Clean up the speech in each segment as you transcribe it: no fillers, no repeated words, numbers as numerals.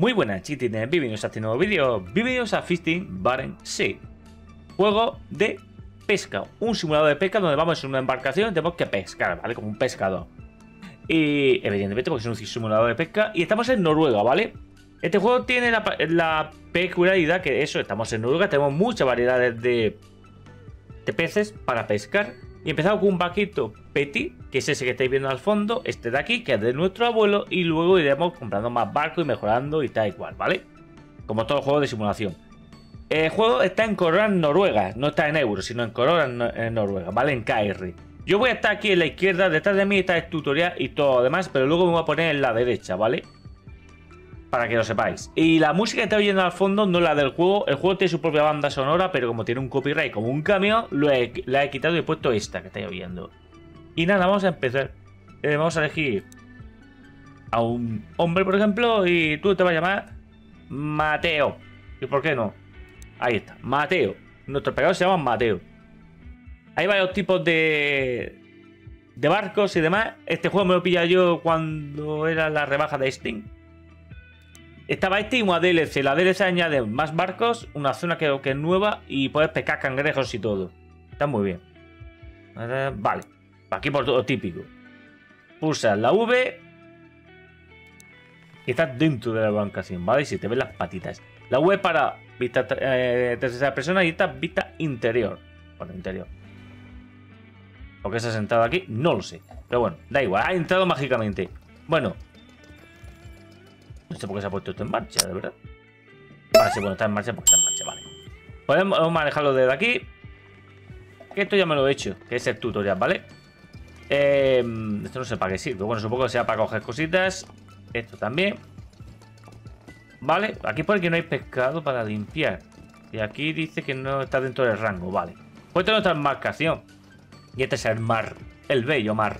Muy buenas, chiquitines, bienvenidos a este nuevo vídeo. Bienvenidos a Fishing Barents Sea, juego de pesca, un simulador de pesca donde vamos en una embarcación y tenemos que pescar, ¿vale? Como un pescador. Y evidentemente porque es un simulador de pesca y estamos en Noruega, ¿vale? Este juego tiene la peculiaridad que eso, estamos en Noruega, tenemos muchas variedades de peces para pescar. Y empezamos con un vaquito petit, que es ese que estáis viendo al fondo, este de aquí, que es de nuestro abuelo, y luego iremos comprando más barcos y mejorando y tal y cual, ¿vale? Como todos los juegos de simulación. El juego está en Corona Noruega, no está en euros, sino en Corona Noruega, ¿vale? En KR. Yo voy a estar aquí en la izquierda, detrás de mí está el tutorial y todo lo demás, pero luego me voy a poner en la derecha, ¿vale? Para que lo sepáis. Y la música que está oyendo al fondo no es la del juego. El juego tiene su propia banda sonora, pero como tiene un copyright, como un camión, la he quitado y he puesto esta que estáis oyendo. Y nada, vamos a empezar. Vamos a elegir a un hombre, por ejemplo, y tú te vas a llamar Mateo. ¿Y por qué no? Ahí está, Mateo. Nuestros pescados se llaman Mateo. Hay varios tipos de barcos y demás. Este juego me lo pillé yo cuando era la rebaja de Steam. Estaba este y una DLC. La DLC añade más barcos, una zona que es nueva y puedes pescar cangrejos y todo. Está muy bien. Vale. Aquí por todo típico. Pulsas la V. Y estás dentro de la embarcación, ¿vale? Y si te ven las patitas. La V para vista tercera persona y esta vista interior. Bueno, interior. ¿Por qué se ha sentado aquí? No lo sé. Pero bueno, da igual. Ha entrado mágicamente. Bueno. No sé por qué se ha puesto esto en marcha, de verdad. Vale, sí, bueno, está en marcha porque está en marcha, vale. Podemos manejarlo desde aquí. Que esto ya me lo he hecho, que es el tutorial, ¿vale? Esto no sé para qué sirve. Bueno, supongo que sea para coger cositas. Esto también. Vale, aquí pone que no hay pescado para limpiar. Y aquí dice que no está dentro del rango, vale. Pues esta es nuestra embarcación. Y este es el mar, el bello mar.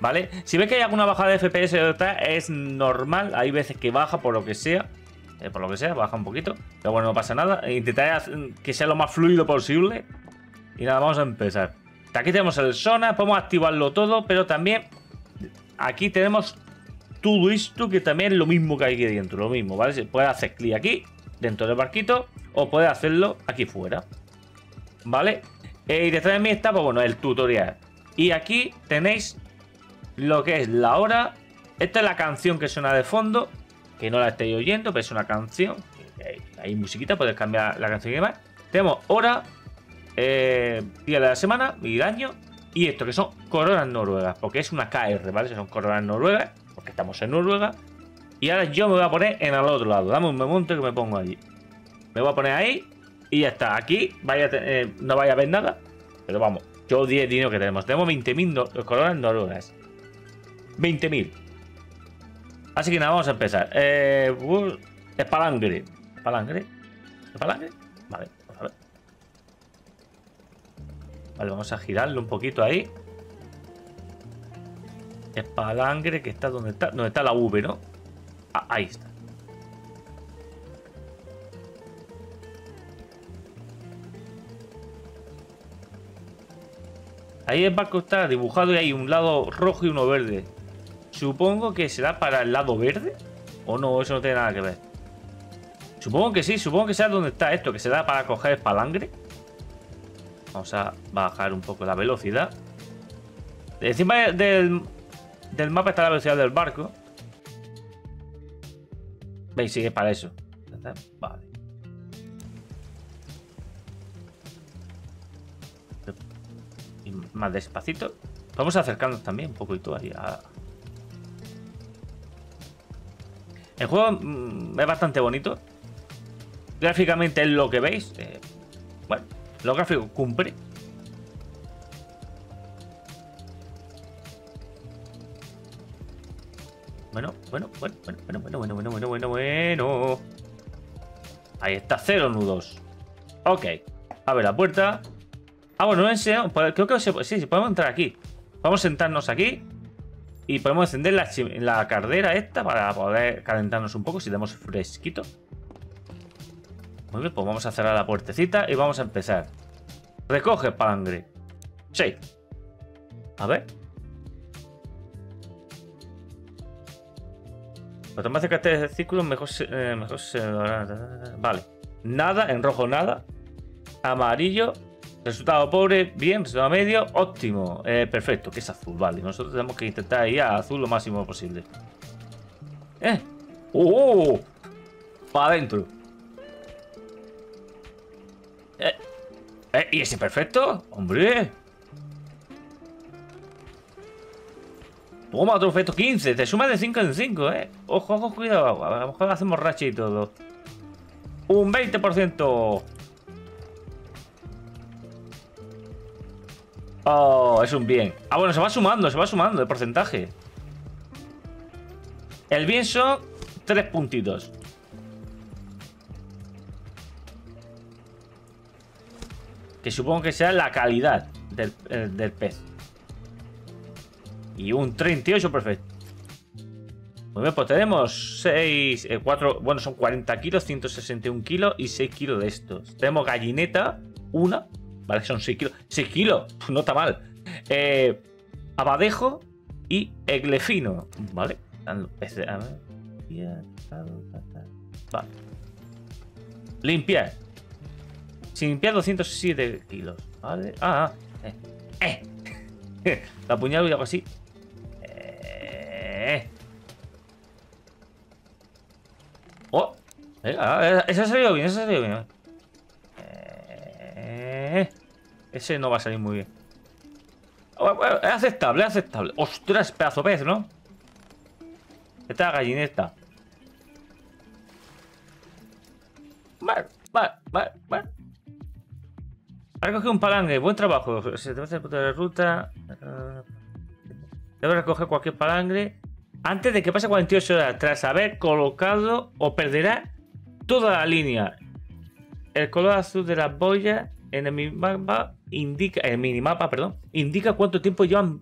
¿Vale? Si ves que hay alguna bajada de FPS de otra, es normal. Hay veces que baja por lo que sea. Baja un poquito. Pero bueno, no pasa nada. Intentaré que sea lo más fluido posible. Y nada, vamos a empezar. Aquí tenemos el sonar. Podemos activarlo todo. Pero también aquí tenemos todo esto que también es lo mismo que hay aquí dentro. Lo mismo, ¿vale? Puedes hacer clic aquí, dentro del barquito. O puedes hacerlo aquí fuera. ¿Vale? Y detrás de mí está, pues bueno, el tutorial. Y aquí tenéis lo que es la hora. Esta es la canción que suena de fondo, que no la estáis oyendo, pero es una canción. Hay musiquita, puedes cambiar la canción y demás. Tenemos hora, día de la semana y año. Y esto que son coronas noruegas, porque es una KR, ¿vale? Son coronas noruegas, porque estamos en Noruega. Y ahora yo me voy a poner en el otro lado. Dame un momento que me pongo allí. Me voy a poner ahí y ya está. Aquí no vaya a ver nada, pero vamos, yo 10 dinero que tenemos. Tenemos 20.000 coronas noruegas. 20.000. Así que nada, vamos a empezar. Es palangre. ¿Palangre? ¿Es palangre? Vale, vamos a ver. Vale, vamos a girarlo un poquito ahí. Es palangre, que está donde está. Donde está la V, ¿no? Ah, ahí está. Ahí el barco está dibujado y hay un lado rojo y uno verde. Supongo que será para el lado verde. O no, eso no tiene nada que ver. Supongo que sí, supongo que será donde está esto, que será para coger el palangre. Vamos a bajar un poco la velocidad. Encima del mapa está la velocidad del barco. ¿Veis? Sí, es para eso. Vale. Más despacito. Vamos acercándonos también un poco y todo ahí. El juego es bastante bonito. Gráficamente es lo que veis. Bueno, los gráficos cumple. Bueno. Ahí está, 0 nudos. Ok. A ver la puerta. Ah, bueno, no he enseñado. Creo que sí, podemos entrar aquí. Vamos a sentarnos aquí. Y podemos encender la cardera esta para poder calentarnos un poco si tenemos fresquito. Muy bien, pues vamos a cerrar la puertecita y vamos a empezar. Recoge palangre. Sí. A ver. Cuanto más cerca esté el círculo, mejor se... Vale. Nada, en rojo nada. Amarillo. Resultado pobre, bien. Resultado medio, óptimo. Perfecto, que es azul, vale. Nosotros tenemos que intentar ir a azul lo máximo posible. ¡Oh! Para adentro. ¿Y ese perfecto? ¡Hombre! Toma, otro efecto 15. Te suma de 5 en 5, ¿eh? Ojo, ojo, cuidado. A lo mejor hacemos racha y todo. Un 20%. Oh, es un bien. Ah, bueno, se va sumando el porcentaje. El bien son 3 puntitos. Que supongo que sea la calidad del pez. Y un 38, perfecto. Muy bien, pues tenemos 4, bueno, son 40 kilos, 161 kilos y 6 kilos de estos. Tenemos gallineta, una. Vale, son 6 kilos. 6 kilos, no está mal. Abadejo y eglefino. Vale. Vale. Limpiar. Sin limpiar 207 kilos. Vale. La puñalada y algo así. Oh. Ese ha salido bien, ese ha salido bien. Ese no va a salir muy bien. Bueno, es aceptable, es aceptable. Ostras, pedazo de pez, ¿no? Esta gallineta. Vale. Ha recogido un palanque, buen trabajo. Se te va a hacer punto de ruta. Debo recoger cualquier palanque antes de que pase 48 horas tras haber colocado o perderá toda la línea. El color azul de las boyas en el minimapa indica, indica cuánto tiempo llevan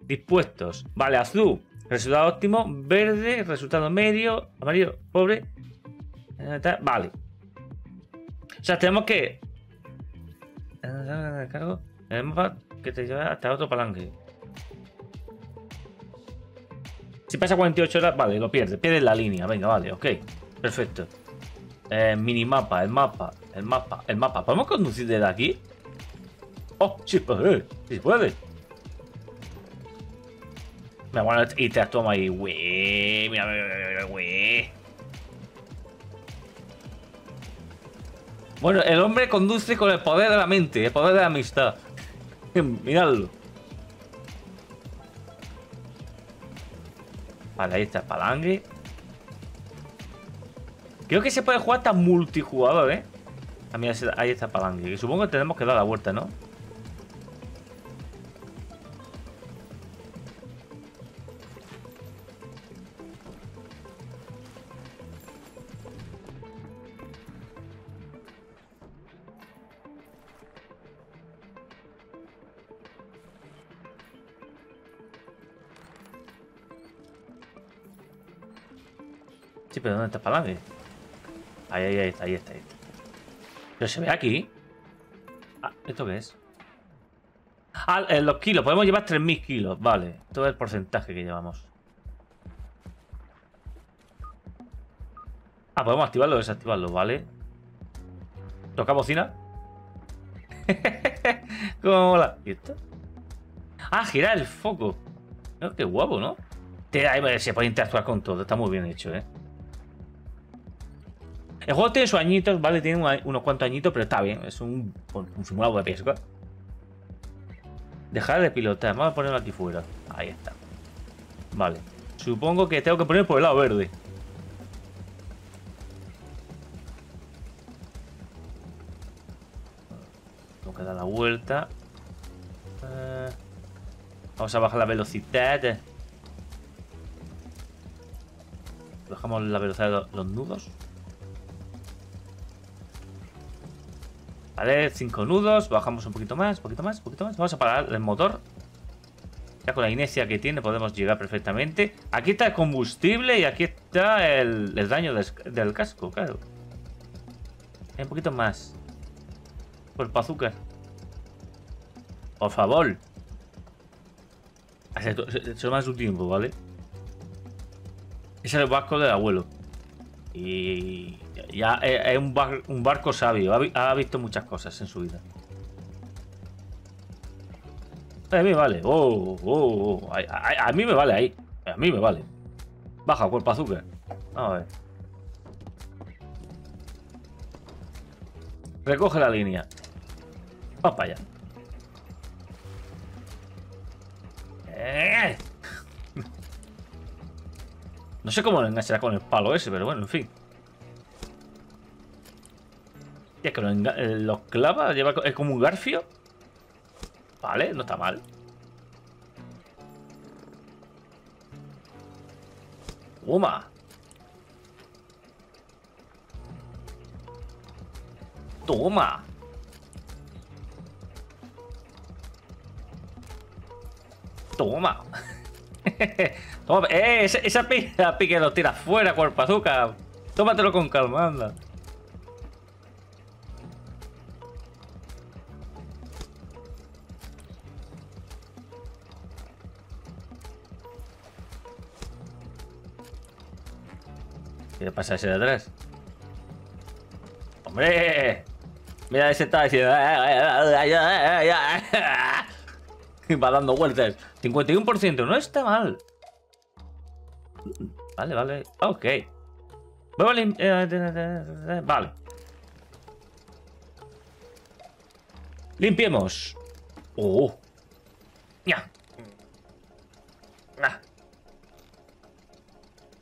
dispuestos. Vale, azul, resultado óptimo. Verde, resultado medio. Amarillo, pobre. Vale. O sea, tenemos que cargo el mapa que te lleva hasta otro palanque. Si pasa 48 horas, vale, lo pierdes. Pierdes la línea, venga, vale, ok. Perfecto. Minimapa, el mapa. ¿Podemos conducir desde aquí? Oh, sí, puede. Sí, puede. Mira, bueno, y te las toma ahí, güey. Mira, güey. Bueno, el hombre conduce con el poder de la mente, el poder de la amistad. Miradlo. Vale, ahí está el palanque. Creo que se puede jugar hasta multijugador, ¿eh? Ahí está el palanque. Que supongo que tenemos que dar la vuelta, ¿no? Sí, pero ¿dónde está el palanque? Ahí está. Pero se ve aquí. Ah, ¿esto qué es? Ah, los kilos. Podemos llevar 3000 kilos. Vale. Todo el porcentaje que llevamos. Ah, podemos activarlo o desactivarlo. Vale. Toca bocina. Cómo mola. ¿Y esto? Ah, girar el foco. Qué guapo, ¿no? Se puede interactuar con todo. Está muy bien hecho, ¿eh? El juego tiene sus añitos, ¿vale? Tiene unos cuantos añitos, pero está bien. Es un simulador de pesca. Dejar de pilotar. Vamos a ponerlo aquí fuera. Ahí está. Vale. Supongo que tengo que poner por el lado verde. Tengo que dar la vuelta. Vamos a bajar la velocidad. Bajamos la velocidad de los nudos. Vale, 5 nudos, bajamos un poquito más. Vamos a parar el motor. Ya con la inercia que tiene podemos llegar perfectamente. Aquí está el combustible y aquí está el daño del casco, claro. Un poquito más. Por azúcar. Por favor. Se toma su tiempo, ¿vale? es el barco del abuelo. Y ya es un barco sabio. Ha visto muchas cosas en su vida. A mí me vale. A mí me vale ahí. A mí me vale. Baja, cuerpo azúcar. A ver. Recoge la línea. Va para allá. No sé cómo lo enganchará con el palo ese, pero bueno, en fin. Y es que los clava, lleva, es como un garfio. Vale, no está mal. ¡Toma! ¡Toma! ¡Toma! Toma. Esa pique lo tira fuera, cuerpo azúcar. Tómatelo con calma, anda. ¿Qué le pasa a ese de atrás? ¡Hombre! Mira, ese está diciendo... Y va dando vueltas. 51%, no está mal. Vale, vale. Ok. Vale. Limpiemos. Oh. Ya.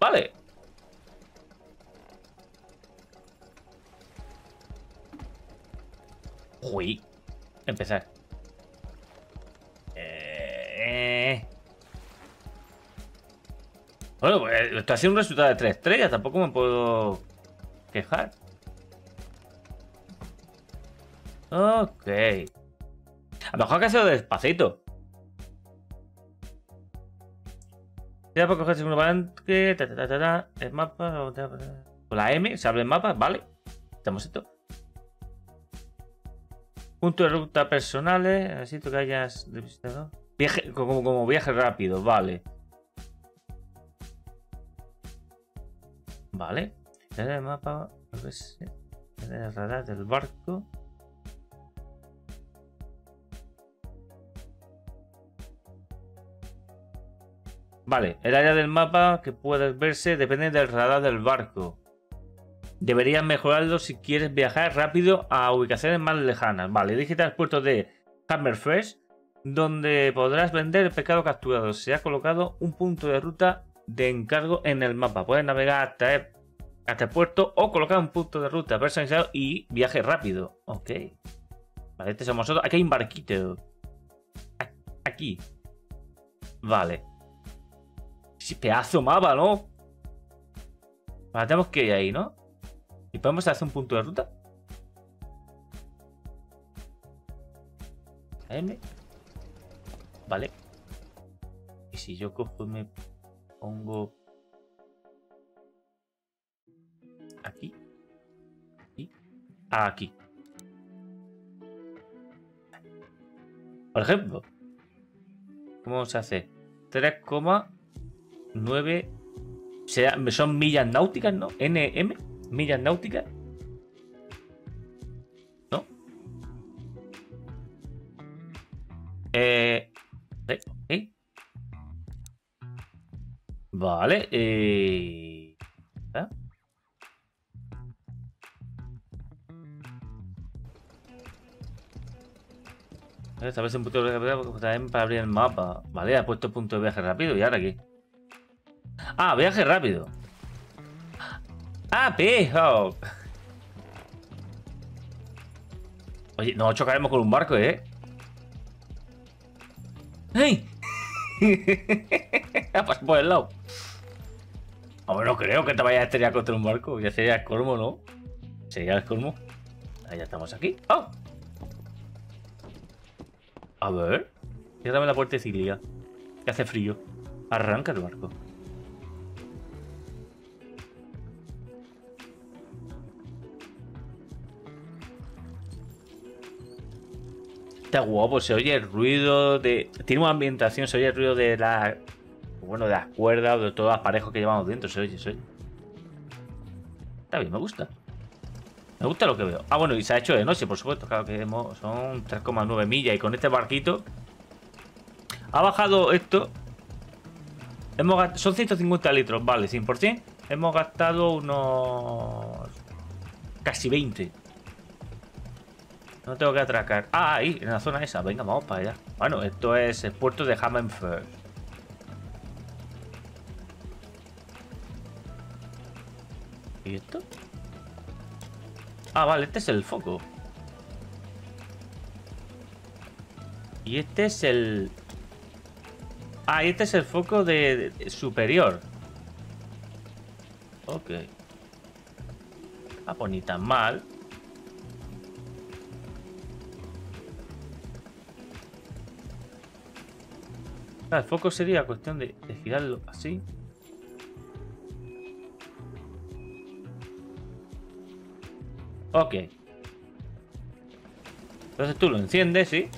Vale. Uy. Empezar. Bueno, pues esto ha sido un resultado de 3 estrellas, tampoco me puedo quejar. Ok. A lo mejor que ha sido despacito. Ya por cogerse un banque, el mapa, con la M, se abre el mapa, vale. Estamos esto. Punto de ruta personales, así tú que hayas visitado. Viaje, como viaje rápido, vale. Vale, el mapa, el radar del barco. Vale, el área del mapa que puedes verse depende del radar del barco. Deberías mejorarlo si quieres viajar rápido a ubicaciones más lejanas. Vale, digita el puerto de Hammerfest, donde podrás vender el pescado capturado. Se ha colocado un punto de ruta de encargo en el mapa. Puedes navegar hasta el puerto o colocar un punto de ruta personalizado y viaje rápido. Ok. Vale, este somos nosotros. Aquí hay un barquito. Aquí. Vale. Sí, pedazo mapa, ¿no? Vale, tenemos que ir ahí, ¿no? ¿Y podemos hacer un punto de ruta? M. Vale. Y si yo cojo mi... Pongo aquí y aquí. Por ejemplo, ¿cómo se hace? 3,9 son millas náuticas, ¿no? NM, millas náuticas. ¿No? Okay. Vale, establece un punto de viaje también para abrir el mapa. Vale, ha puesto punto de viaje rápido. ¿Y ahora qué? Ah, viaje rápido. Ah, pijo. Oye, no chocaremos con un barco, ¿eh? ¡Ay! Ha pasado por el lado. Hombre, no creo que te vayas a estrellar contra un barco. Ya sería el colmo, ¿no? Sería el colmo. Ahí ya estamos aquí. ¡Oh! A ver. Cierrame la puertecilla. Que hace frío. Arranca el barco. Está guapo. Se oye el ruido de... Tiene una ambientación. Se oye el ruido de la... bueno, de las cuerdas, de todos los aparejos que llevamos dentro. Se oye, se oye. Está bien, me gusta. Me gusta lo que veo. Ah, bueno, y se ha hecho de noche, por supuesto. Claro que hemos, son 3,9 millas. Y con este barquito ha bajado esto. Hemos gastado, son 150 litros, vale, 100%. Hemos gastado unos... casi 20. No tengo que atracar. Ah, ahí, en la zona esa. Venga, vamos para allá. Bueno, esto es el puerto de Hammerfest. ¿Y esto? Ah, vale, este es el foco. Y este es el... ah, y este es el foco de superior. Ok. Ah, pues ni tan mal. Ah, el foco sería cuestión de girarlo así. Ok. Entonces tú lo enciendes, ¿sí?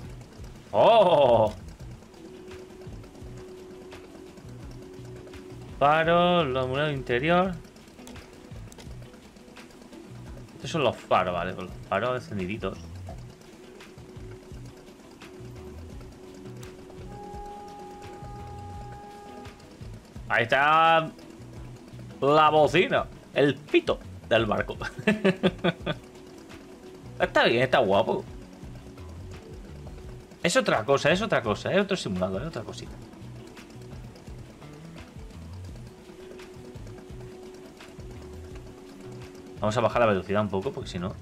¡Oh! Faros, los muros interior. Estos son los faros, vale. Los faros encendiditos. Ahí está la bocina. El pito del barco. Está bien, está guapo. Es otra cosa, es otra cosa. Es otro simulador, es otra cosita. Vamos a bajar la velocidad un poco, porque si no...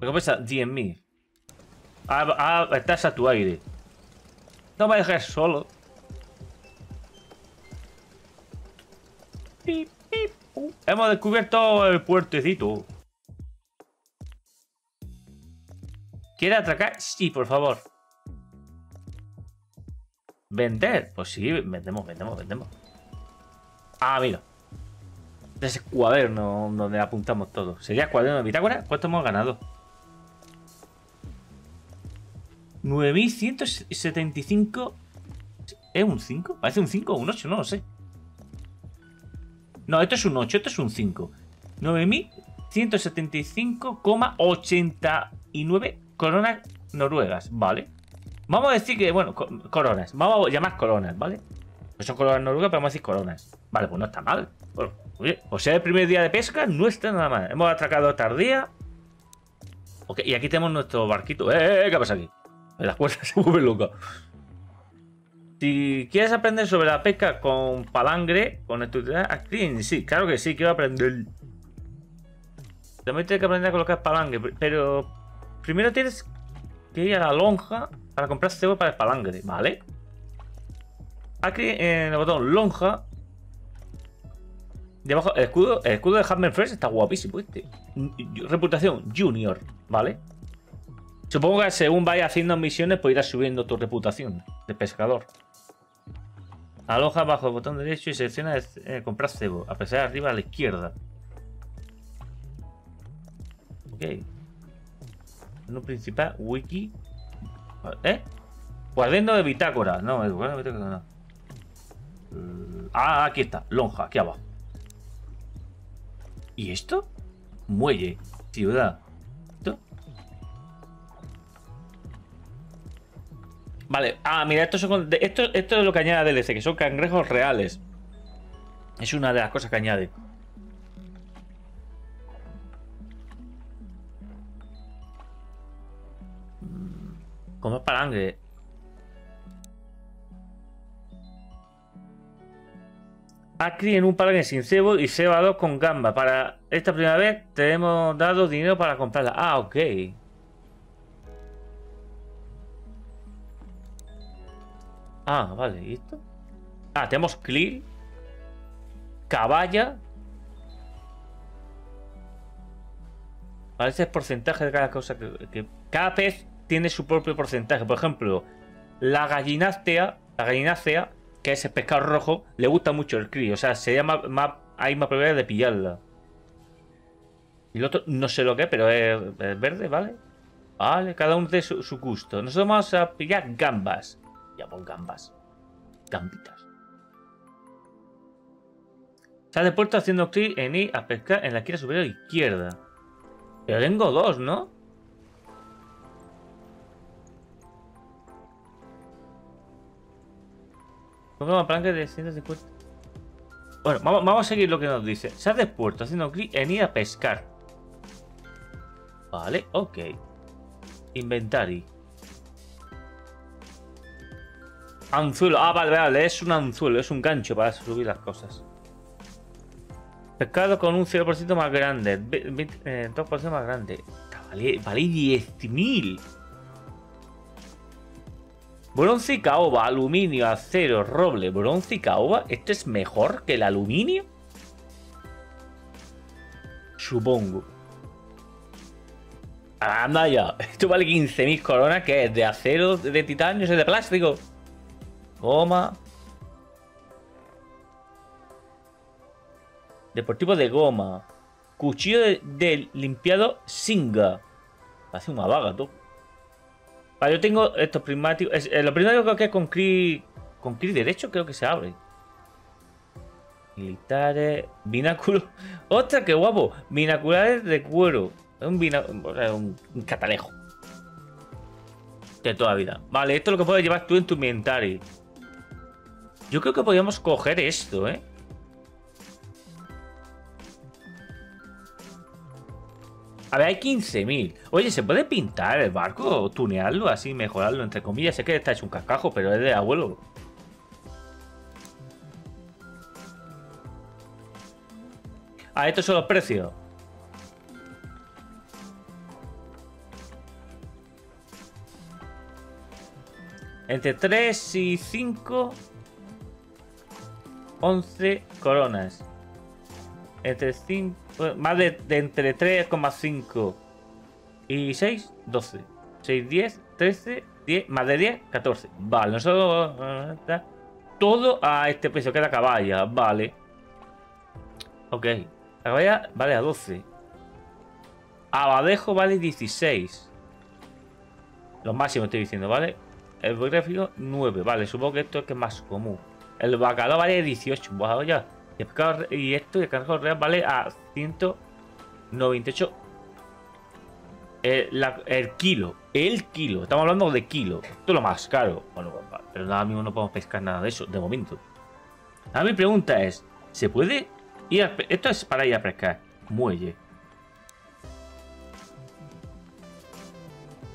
¿Qué pasa? 10.000. Estás a tu aire. No me dejes solo. Pip, pip. Hemos descubierto el puertecito. ¿Quiere atracar? Sí, por favor. ¿Vender? Pues sí, vendemos, vendemos, vendemos. Ah, mira. Ese cuaderno donde apuntamos todo. ¿Sería cuaderno de bitácora? ¿Cuánto hemos ganado? 9.175. ¿Es un 5? Parece un 5 o un 8, no lo sé. No, esto es un 8, esto es un 5. 9.175,89 coronas noruegas, vale. Vamos a decir que, bueno, coronas. Vamos a llamar coronas, ¿vale? No son coronas noruegas, pero vamos a decir coronas. Vale, pues no está mal. Bueno, oye, o sea, el primer día de pesca no está nada mal. Hemos atracado tardía. Ok, y aquí tenemos nuestro barquito. ¿Qué pasa aquí? Las cuerdas se vuelven locas. Si quieres aprender sobre la pesca con palangre, con el tutorial aquí, sí, claro que sí, quiero aprender. También tienes que aprender a colocar palangre, pero primero tienes que ir a la lonja para comprar cebo para el palangre, ¿vale? Aquí en el botón lonja, debajo el escudo de Hammerfest está guapísimo este. Reputación junior, ¿vale? Supongo que según vayas haciendo misiones, pues irás subiendo tu reputación de pescador. Aloja bajo el botón derecho y selecciona comprar cebo. A pesar de arriba a la izquierda. Ok. Menú principal, wiki. ¿Eh? Cuaderno de bitácora. No, el cuaderno de bitácora no. Ah, aquí está. Lonja, aquí abajo. ¿Y esto? Muelle. Ciudad. Vale, ah, mira, estos son, esto es lo que añade DLC, que son cangrejos reales. Es una de las cosas que añade. Como es palangre. Acri en un palangre sin cebo y ceba 2 con gamba. Para esta primera vez te hemos dado dinero para comprarla. Ah, ok. Ah, vale, ¿y esto? Ah, tenemos clear, caballa. Vale, ese es el porcentaje de cada cosa que cada pez tiene su propio porcentaje. Por ejemplo, la gallinácea, que es el pescado rojo, le gusta mucho el clear. O sea, sería más, hay más probabilidad de pillarla. Y el otro, no sé lo que es, pero es verde, ¿vale? Vale, cada uno de su gusto. Nosotros vamos a pillar gambas. Ya por gambas. Gambitas. Sale puerta haciendo clic en I a pescar en la esquina superior izquierda. Pero tengo dos, ¿no? Compramos palanca de 150. Bueno, vamos a seguir lo que nos dice. Sal de puerto haciendo clic en ir a pescar. Vale, ok. Inventary. Anzuelo. Ah, vale, vale. Es un anzuelo, es un gancho para subir las cosas. Pescado con un 0% más grande. 2% más grande. Vale 10.000. Bronce y caoba, aluminio, acero, roble, bronce y caoba. ¿Esto es mejor que el aluminio? Supongo. Anda ya. Esto vale 15.000 coronas, que es de acero, de titanio, es de plástico. Goma. Deportivo de goma. Cuchillo de limpiado Singa. Parece una vaga, tú. Vale, yo tengo estos prismáticos. Lo primero que es con clic. Con clic derecho creo que se abre. Militares. Bináculos. ¡Ostras, qué guapo! Binaculares de cuero. Es un catalejo. De toda vida. Vale, esto es lo que puedes llevar tú en tu inventario. Yo creo que podríamos coger esto, ¿eh? A ver, hay 15.000. Oye, ¿se puede pintar el barco? ¿O tunearlo? Así, mejorarlo, entre comillas. Sé que está hecho un cascajo, pero es de abuelo. Ah, estos son los precios. Entre 3 y 5... 11 coronas. Entre 5... Más de entre 3,5 y 6, 12. 6, 10, 13, 10, más de 10, 14. Vale, nosotros... Todo a este precio, que es la caballa, vale. Ok. La caballa vale a 12. Abadejo vale 16. Lo máximo estoy diciendo, ¿vale? El gráfico 9, vale, supongo que esto es que es más común. El bacalao vale 18, vaya. Y el pescado, y esto, y el cangrejo real vale a 198 el kilo. Estamos hablando de kilo. Esto es lo más caro. Bueno, pero nada mismo no podemos pescar nada de eso, de momento. Ahora mi pregunta es, ¿se puede ir a pescar? Esto es para ir a pescar. Muelle.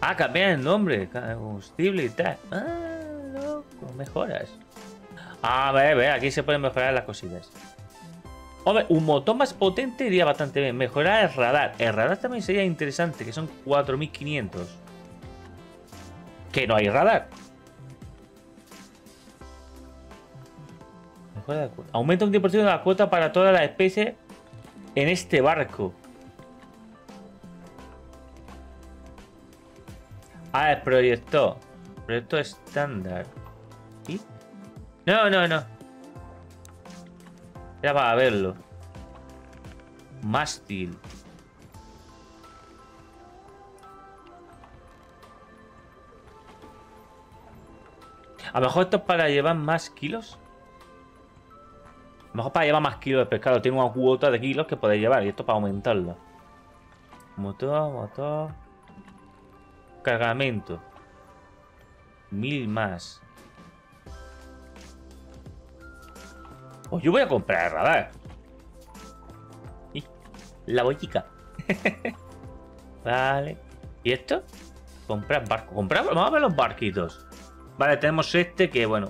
Ah, cambiar el nombre. Combustible y tal. Ah, loco, mejoras. A ver, aquí se pueden mejorar las cositas. Hombre, un motor más potente iría bastante bien. Mejorar el radar. El radar también sería interesante, que son 4.500. Que no hay radar. Mejora la cuota. Aumenta un 10% de la cuota para todas las especies en este barco. Ah, el proyector. Proyector estándar. ¿Sí? No. Era para verlo. Mástil. A lo mejor esto es para llevar más kilos. A lo mejor para llevar más kilos de pescado. Tiene una cuota de kilos que podéis llevar. Y esto para aumentarlo. Motor. Cargamento. 1000 más. Pues yo voy a comprar el radar. ¿Y? La bollica. Vale. ¿Y esto? Comprar barco. Comprar. Vamos a ver los barquitos. Vale, tenemos este que, bueno.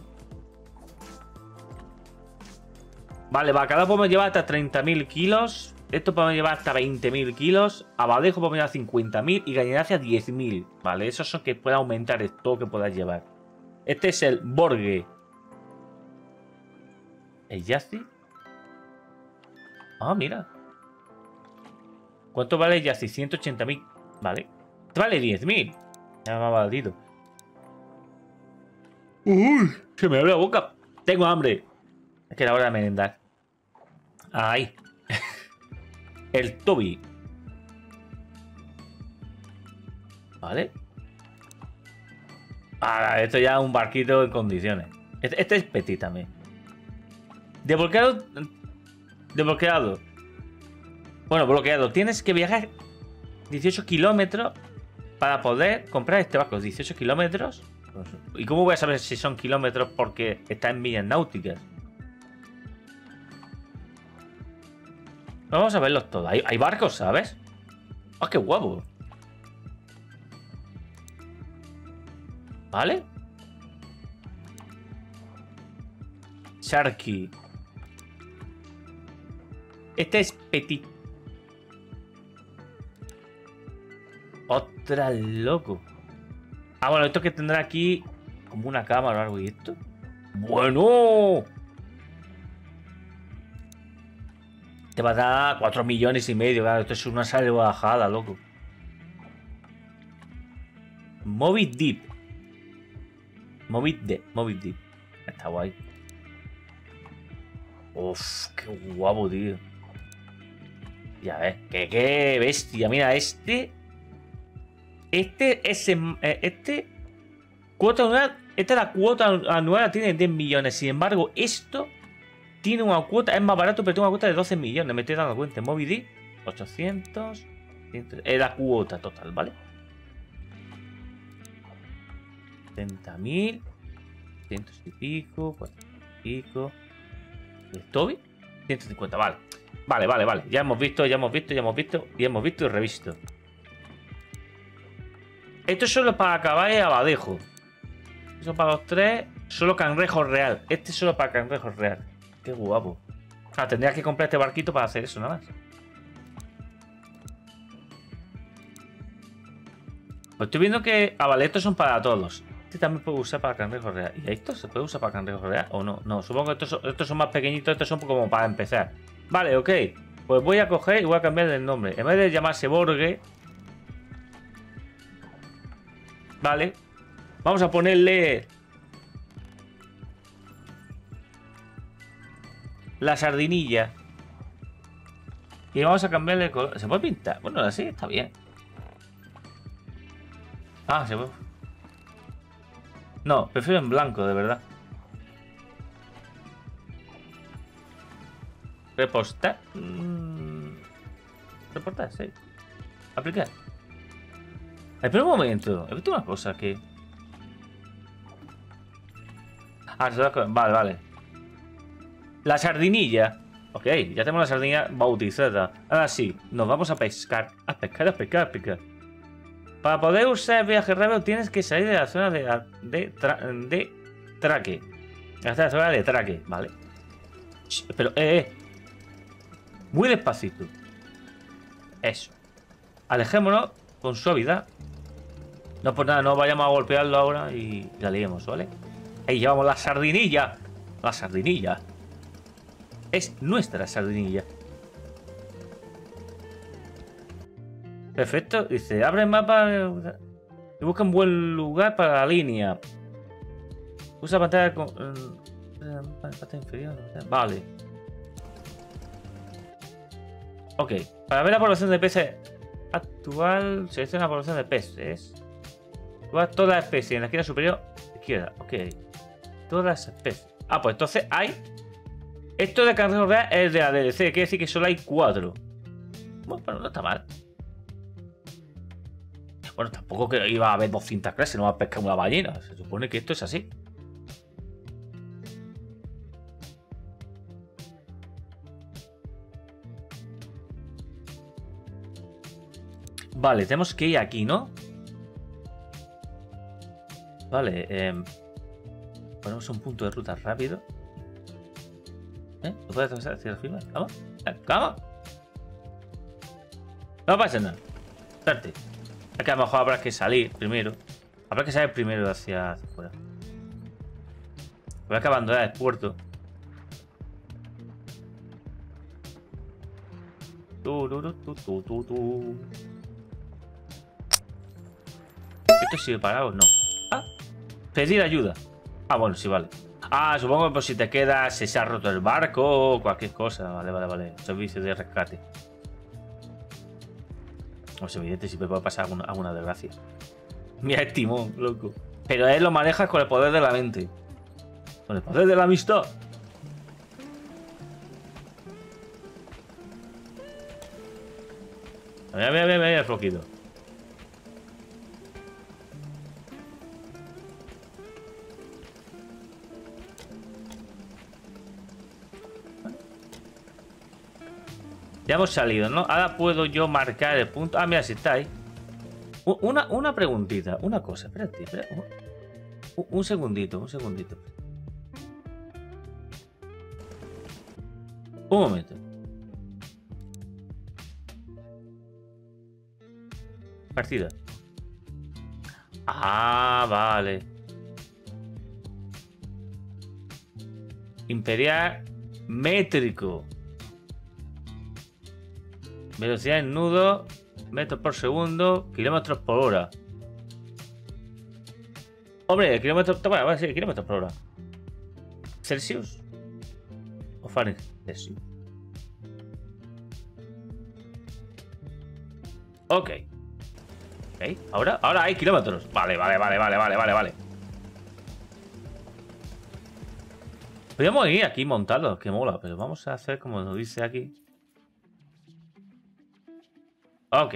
Vale, bacalao podemos llevar hasta 30.000 kilos. Esto podemos llevar hasta 20.000 kilos. Abadejo podemos llevar 50.000 y gañanacia 10.000. Vale, esos son que pueda aumentar esto que puedas llevar. Este es el Borgue. ¿El Yazi? Ah, mira. ¿Cuánto vale el Yazi? 180.000. Vale. Vale 10.000. Ya me ha maldito. ¡Uy! Se me abre la boca. Tengo hambre. Es que era hora de merendar. ¡Ay! El Toby. Vale. Ahora, esto ya es un barquito en condiciones. Este es petit también. Desbloqueado. Desbloqueado. Bueno, bloqueado. Tienes que viajar 18 kilómetros para poder comprar este barco. 18 kilómetros. ¿Y cómo voy a saber si son kilómetros? Porque está en millas náuticas. Vamos a verlos todos. Hay barcos, ¿sabes? ¡Ah, qué guapo! ¿Vale? Sharky. Este es petit. ¡Ostras, loco! Ah, bueno, esto que tendrá aquí como una cámara o algo. ¿Y esto? ¡Bueno! Te va a dar 4 millones y medio, claro. Esto es una salvajada, loco. Moby Deep. Moby Deep. Está guay. Uf, qué guapo, tío. Ya ves, qué bestia. Mira, este. Este. Cuota anual. Esta es la cuota anual, tiene 10 millones. Sin embargo, esto. Tiene una cuota, es más barato, pero tiene una cuota de 12 millones. Me estoy dando cuenta. Moby Dick, 800. Es la cuota total, ¿vale? 70.000. Cientos y pico. 400 y pico. ¿El Toby? 150, vale. Vale. Ya hemos visto y revisto. Esto es solo para acabar el abadejo. Eso para los tres. Solo cangrejo real. Este es solo para cangrejo real. Qué guapo. Ah, tendrías que comprar este barquito para hacer eso, nada más. Pues estoy viendo que... Ah, vale, estos son para todos. Este también puede usar para cangrejo real. ¿Y esto se puede usar para cangrejo real o no? No, supongo que estos son más pequeñitos. Estos son como para empezar. Vale, ok. Pues voy a coger y voy a cambiar el nombre. En vez de llamarse Borgue... Vale. Vamos a ponerle... La sardinilla. Y vamos a cambiarle el color. ¿Se puede pintar? Bueno, así está bien. Ah, se puede. No, prefiero en blanco, de verdad. Repostar. Reportar, sí. Aplicar. Espera un momento. He visto una cosa que... Ah, se va a... Vale. La sardinilla. Ok, ya tenemos la sardinilla bautizada. Ahora sí, nos vamos a pescar. A pescar. Para poder usar el viaje rápido tienes que salir de la zona de traque. Hasta la zona de traque, vale. Pero, muy despacito. Eso. Alejémonos con suavidad. No por nada, no vayamos a golpearlo ahora y la liemos, ¿vale? Ahí llevamos la sardinilla. La sardinilla. Es nuestra sardinilla. Perfecto. Dice, abre el mapa y busca un buen lugar para la línea. Usa pantalla con... Pantalla inferior. Vale. Ok. Para ver la población de peces actual, selecciona la población de peces. Toda la especie en la esquina superior izquierda. Ok. Todas las especies. Ah, pues entonces hay... Esto de cangrejo real es de la DLC, quiere decir que solo hay 4. Bueno, pero no está mal. Bueno, tampoco que iba a haber 200 clases, no va a pescar una ballena. Se supone que esto es así. Vale, tenemos que ir aquí, ¿no? Vale, ponemos un punto de ruta rápido. ¿Lo puedes atravesar hacia la firma? ¿Vamos? ¿Vamos? No pasa nada. Espérate. Es que a lo mejor habrá que salir primero. Habrá que salir primero hacia afuera. Habrá que abandonar el puerto. ¿Esto sigue parado? No. ¿Ah? Pedir ayuda. Ah, bueno, sí, vale. Ah, supongo que pues, si te quedas, se ha roto el barco o cualquier cosa. Vale. Servicio de rescate. Es evidente, siempre puede pasar alguna desgracia. Mira el timón, loco. Pero él lo maneja con el poder de la mente. Con el poder de la amistad. Mira, mira, mira, mira el floquito. Ya hemos salido, ¿no? Ahora puedo yo marcar el punto. Ah, mira, si está ahí. Una preguntita, una cosa. Espérate, espérate. Un segundito, un segundito. Un momento. Partida. Ah, vale. Imperial métrico. Velocidad en nudo, metros por segundo, kilómetros por hora. Hombre, kilómetros... Bueno, va a ser kilómetros por hora. ¿Celsius? ¿O Fahrenheit? Celsius. Ok. Ok, ahora hay kilómetros. Vale, vale, vale, vale, vale, vale, vale. Podríamos ir aquí montados, que mola, pero vamos a hacer como nos dice aquí. Ok.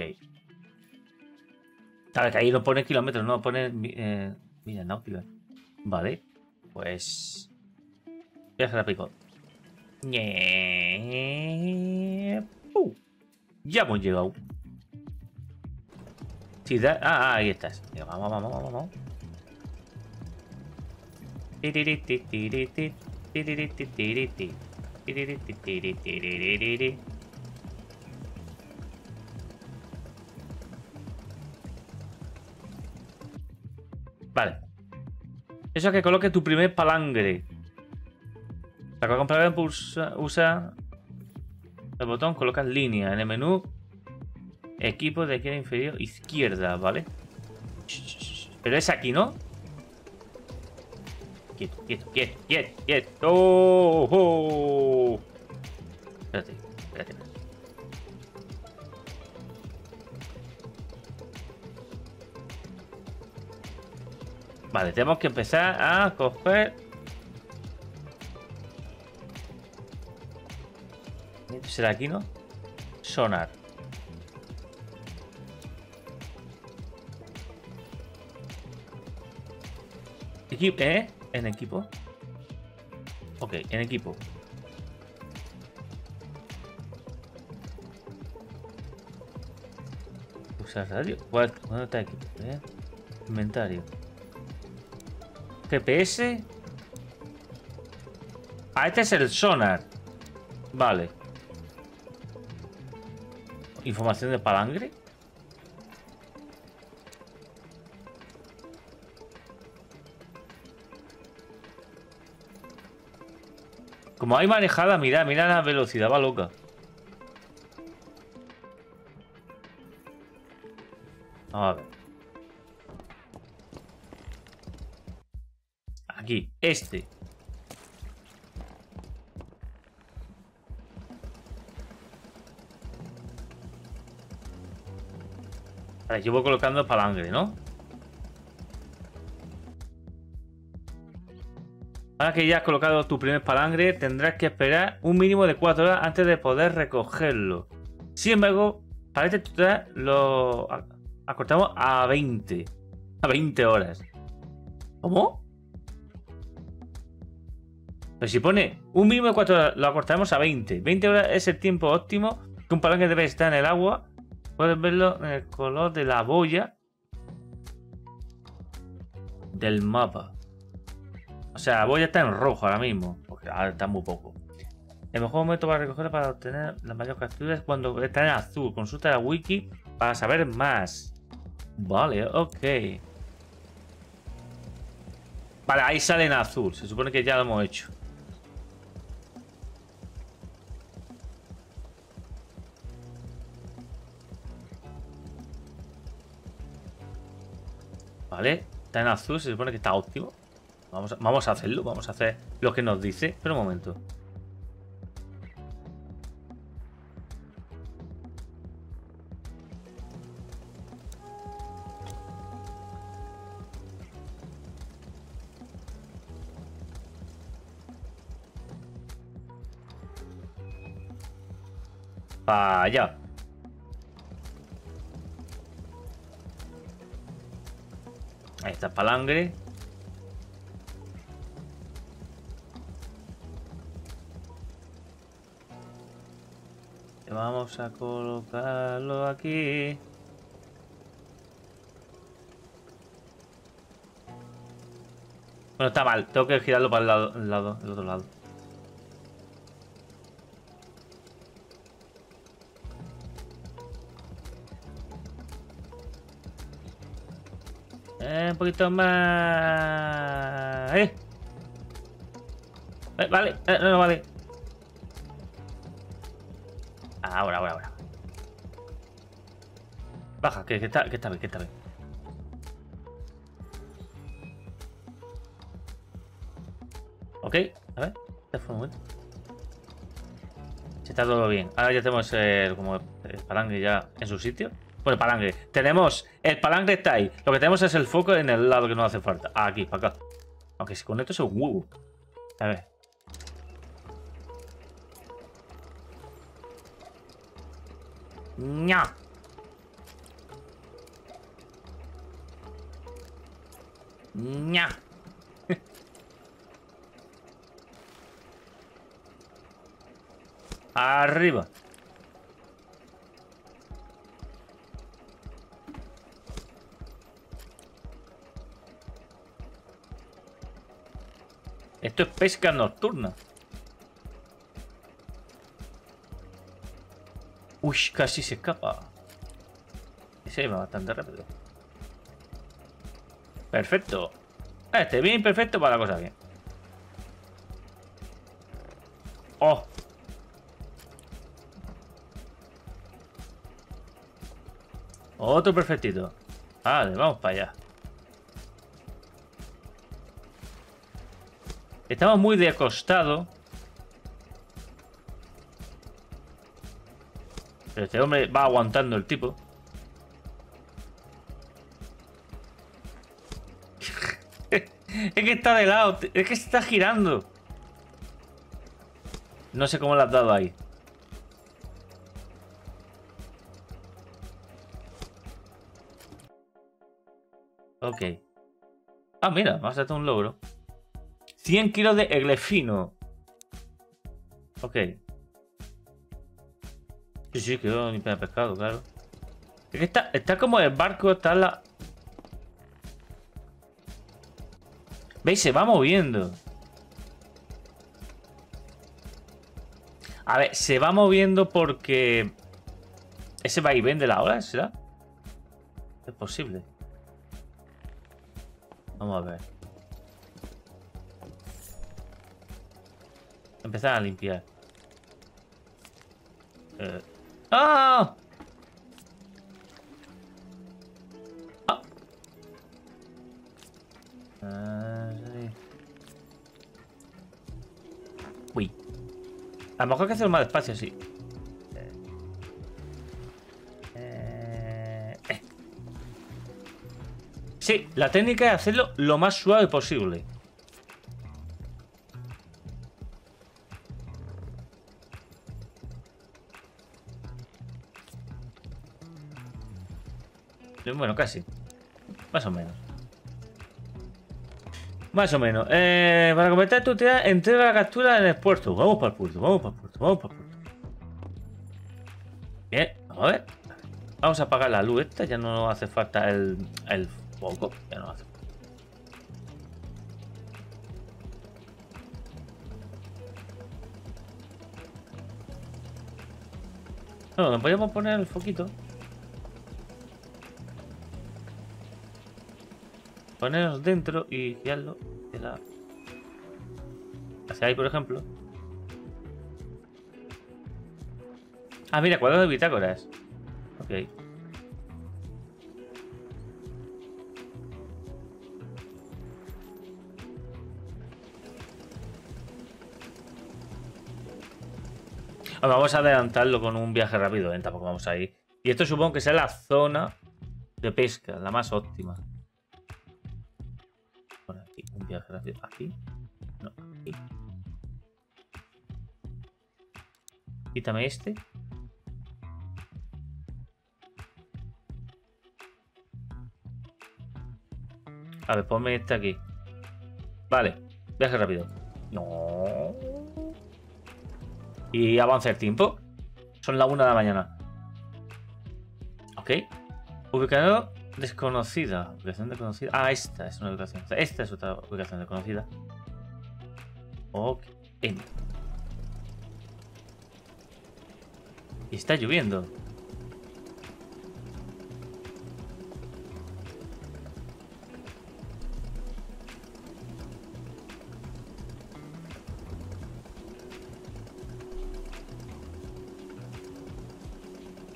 Claro, que ahí no pone kilómetros, no pone... mira, náutica. Vale. Pues... Viaje rápido. Ya hemos llegado. Sí, da... Ah, ahí estás. Vamos, vamos, vamos, vamos. Vale. Eso es que coloque tu primer palangre. Para comprar, usa el botón, colocas línea. En el menú, equipo de izquierda inferior, izquierda, ¿vale? Pero es aquí, ¿no? Quieto, quieto, quieto, quieto, quieto. ¡Oh! ¡Oh! Espérate, espérate. Vale, tenemos que empezar a coger... ¿Será aquí, no? Sonar. Equipo, ¿eh? En equipo. Ok, en equipo. Usar radio. ¿Cuándo está el equipo? ¿Eh? Inventario. GPS. Ah, este es el sonar. Vale. Información de palangre. Como hay manejada, mira, mira la velocidad, va loca. A ver. Aquí, este. Vale, yo voy colocando el palangre, ¿no? Ahora que ya has colocado tu primer palangre, tendrás que esperar un mínimo de 4 horas antes de poder recogerlo. Sin embargo, para este tutorial lo acortamos a 20. A 20 horas. ¿Cómo? Pero si pone un mínimo de 4 horas, lo acortamos a 20. 20 horas es el tiempo óptimo que un palangre debe estar en el agua. Puedes verlo en el color de la boya del mapa. O sea, la boya está en rojo ahora mismo, porque ahora está muy poco. El mejor momento para recogerla para obtener las mayores capturas es cuando está en azul. Consulta la wiki para saber más. Vale, ok. Vale, ahí sale en azul. Se supone que ya lo hemos hecho. Vale, está en azul, se supone que está óptimo. Vamos a hacerlo, vamos a hacer lo que nos dice. Espera un momento. Para allá. Ahí está el palangre. Vamos a colocarlo aquí. Bueno, está mal. Tengo que girarlo para el otro lado. Un poquito más. Vale, no vale. Ahora. Baja, que está bien. Ok, a ver, se está todo bien. Ahora ya tenemos el palangre ya en su sitio. Bueno, el palangre. Tenemos. El palangre está ahí. Lo que tenemos es el foco en el lado que nos hace falta. Aquí, para acá. Aunque si con esto es un huevo. A ver. ¡Nya! ¡Nya! Arriba. Esto es pesca nocturna. Uy, casi se escapa. Ese va bastante rápido. Perfecto. Este bien, perfecto para la cosa bien. Oh. Otro perfectito. Vale, vamos para allá. Estamos muy de costado. Pero este hombre va aguantando el tipo. Es que está de lado. Es que se está girando. No sé cómo le has dado ahí. Ok. Ah, mira. Vas a hacer un logro. 100 kilos de eglefino. Ok. Sí, quedó ni pena pescado, claro. Es que está como el barco, está la... ¿Veis? Se va moviendo. A ver, se va moviendo porque... Ese vaivén de la ola, ¿será? Es posible. Vamos a ver. Empezar a limpiar. ¡Ah! ¡Ah! Uy. A lo mejor hay que hacerlo más despacio, sí. Sí, la técnica es hacerlo lo más suave posible. Bueno, casi. Más o menos. Más o menos. Para completar tu tarea, entrega la captura en el puerto. Vamos para el puerto. Bien, a ver. Vamos a apagar la luz esta. Ya no hace falta el foco. Ya no hace falta. Bueno, nos podemos poner el foquito. Ponernos dentro y guiarlo hacia ahí, por ejemplo. Ah, mira, cuadrado de bitácoras. Ok. Bueno, vamos a adelantarlo con un viaje rápido, ¿eh? Tampoco vamos a ir. Y esto supongo que sea la zona de pesca, la más óptima. Aquí. No, aquí. Quítame este. A ver, ponme este aquí. Vale, viaje rápido. No. Y avanza el tiempo. Son las 1 de la mañana. Ok. Ubicado desconocida. Ubicación desconocida. Ah, esta es una ubicación. Esta es otra ubicación desconocida. Ok. Entra. Y está lloviendo.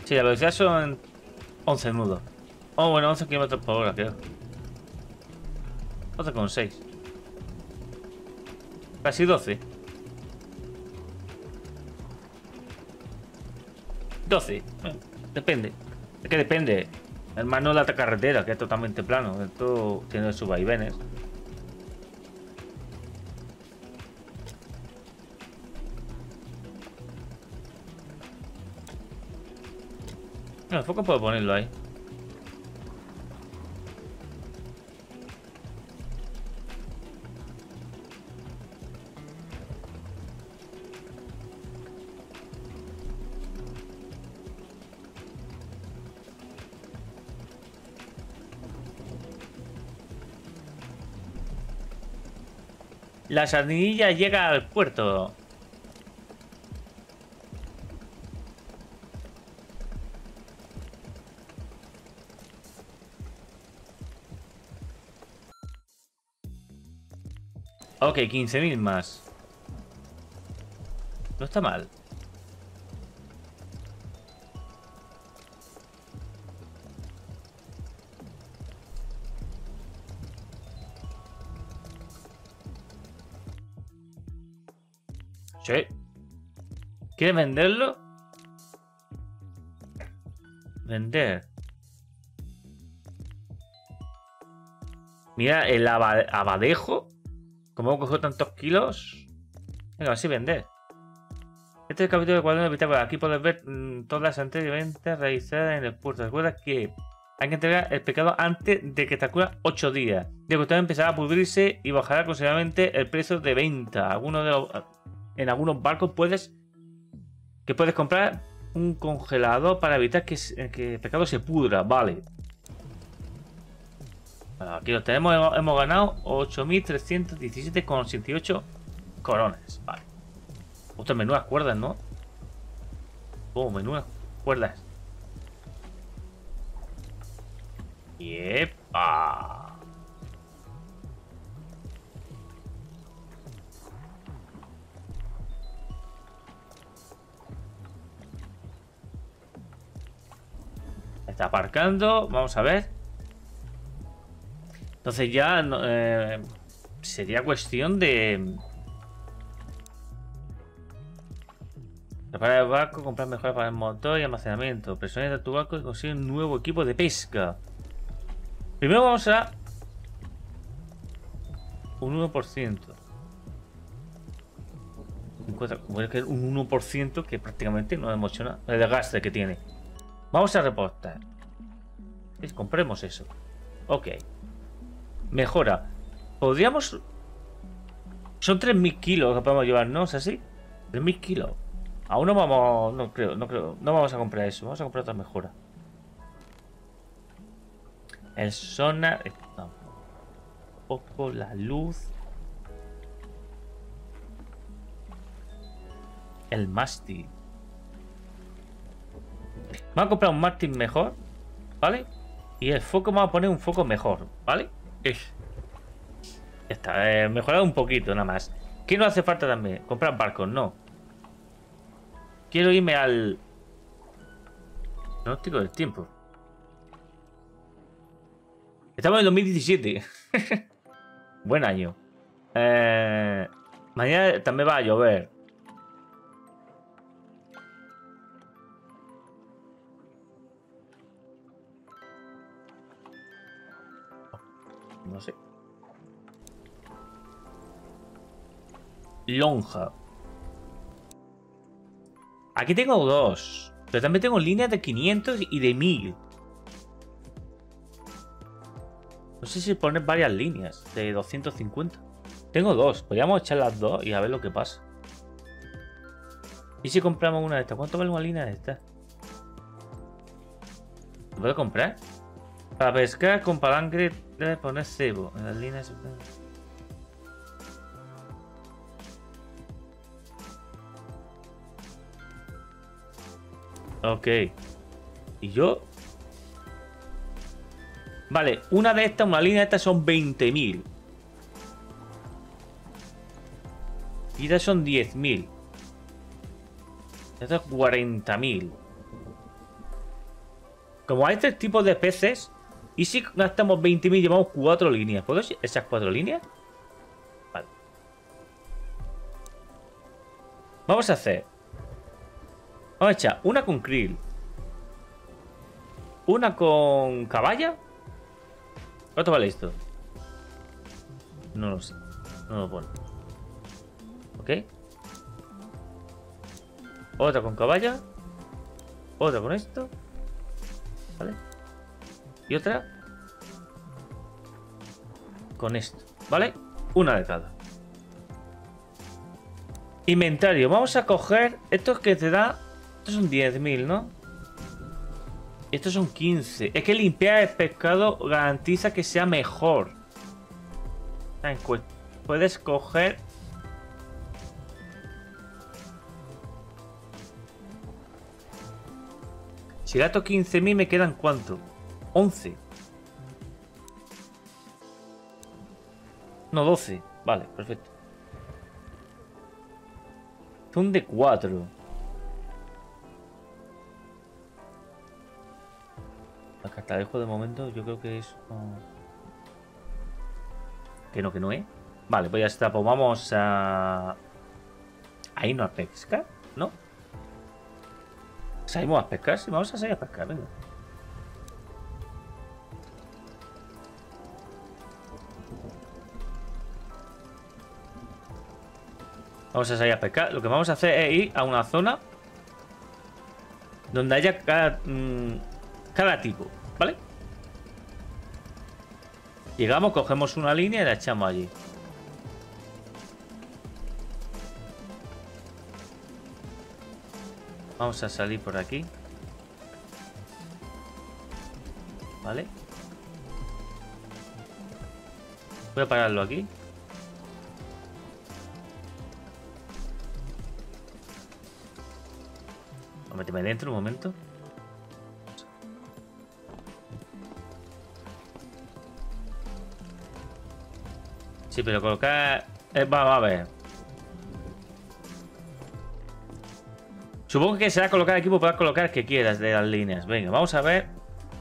Sí, la velocidad son 11 nudos. Oh, bueno, 11 kilómetros por hora, creo. 11,6. Casi 12. 12. Depende. Es que depende. Hermano, la carretera, que es totalmente plano. Esto tiene sus vaivenes. No, el foco puedo ponerlo ahí. La sardinilla llega al puerto. Ok, 15.000 más. No está mal. Sí. ¿Quieres venderlo? Vender. Mira, el abadejo. ¿Cómo cogió tantos kilos? Venga, así vender. Este es el capítulo de Cuaderno de Pitágoras. Aquí podéis ver todas las anteriormente realizadas en el puerto. Recuerda que hay que entregar el pescado antes de que te cura 8 días. De que usted empezará a pudrirse y bajará considerablemente el precio de venta. En algunos barcos puedes comprar un congelador para evitar que el pescado se pudra. Vale. Bueno, aquí lo tenemos, hemos ganado 8.317,88 coronas. Vale. Ostras, menudas cuerdas, ¿no? Oh, menudas cuerdas. ¡Yepa! Está aparcando, vamos a ver. Entonces ya sería cuestión de reparar el barco, comprar mejoras para el motor y almacenamiento, presioniza tu barco y consigue un nuevo equipo de pesca. Primero vamos a un 1%. Como es que es un 1% que prácticamente no emociona el desgaste que tiene. Vamos a reportar. Pues compremos eso. Ok. Mejora. Podríamos... Son 3.000 kilos que podemos llevarnos, así. 3.000 kilos. Aún no vamos... No creo. No vamos a comprar eso. Vamos a comprar otra mejora. El sonar... Un poco la luz. El mástil. Vamos a comprar un mástil mejor. ¿Vale? Y el foco, vamos a poner un foco mejor. ¿Vale? Ya está, mejorado un poquito nada más. ¿Qué no hace falta también? Comprar barcos, no. Quiero irme al pronóstico del tiempo. Estamos en 2017. Buen año. Mañana también va a llover. No sé. Lonja. Aquí tengo dos. Pero también tengo líneas de 500 y de 1000. No sé si poner varias líneas de 250. Tengo dos. Podríamos echar las dos y a ver lo que pasa. ¿Y si compramos una de estas? ¿Cuánto vale una línea de estas? ¿Lo puedo comprar? Para pescar con palangre debe poner cebo. En las líneas... Ok. ¿Y yo? Vale, una de estas, una línea de estas son 20.000. Y estas son 10.000. Estas 40.000. Como a este tipo de peces, y si gastamos 20.000, llevamos 4 líneas. ¿Puedo esas 4 líneas? Vale. Vamos a hacer. Vamos a echar una con krill. Una con caballa. ¿Cuánto vale esto? No lo sé. No lo pone. Ok. Otra con caballa. Otra con esto. ¿Vale? Y otra con esto. ¿Vale? Una de cada. Inventario. Vamos a coger estos que te da... Estos son 10.000, ¿no? Estos son 15. Es que limpiar el pescado garantiza que sea mejor. Puedes coger... Si gasto 15.000 me quedan ¿cuánto? 11. No, 12. Vale, perfecto. Son de 4. La catalejo de momento yo creo que es... Que no es. Vale, pues ya está. Pues vamos a... Ahí no a pescar, ¿no? ¿Salimos a pescar? Sí, vamos a salir a pescar, venga. Vamos a salir a pescar. Lo que vamos a hacer es ir a una zona donde haya cada tipo, ¿vale? Llegamos, cogemos una línea y la echamos allí. Vamos a salir por aquí. ¿Vale? Voy a pararlo aquí. Voy a meterme dentro un momento. Sí, pero colocar... Vamos a ver. Supongo que será colocar equipo, para colocar el que quieras de las líneas. Venga, vamos a ver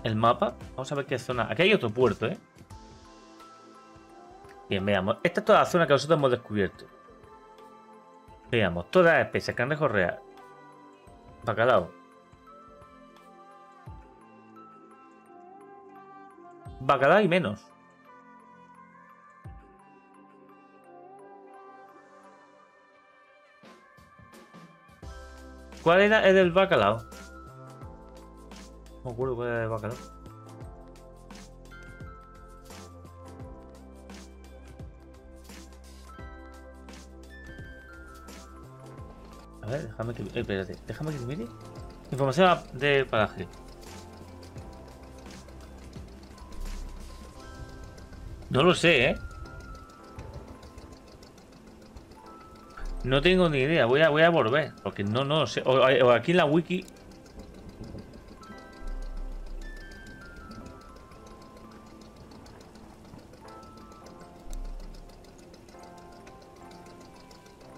el mapa. Vamos a ver qué zona... Aquí hay otro puerto, ¿eh? Bien, veamos. Esta es toda la zona que nosotros hemos descubierto. Veamos. Todas las especies. Cangrejo real. Bacalao. Bacalao y menos. ¿Cuál era el del bacalao? No me acuerdo cuál era el del bacalao. A ver, déjame que... espérate, déjame que mire. Información de paraje. No lo sé, ¿eh? No tengo ni idea, voy a volver, porque no sé, o aquí en la wiki.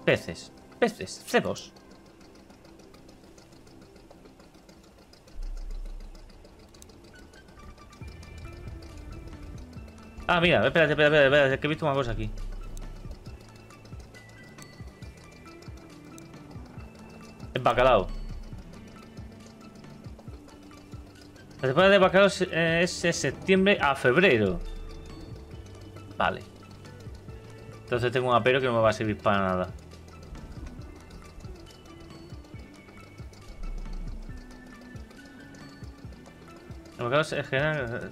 Peces, cebos. Ah, mira, espérate, que he visto una cosa aquí. Bacalao. La temporada de bacalao es de septiembre a febrero. Vale. Entonces tengo un apero que no me va a servir para nada. El bacalao es general.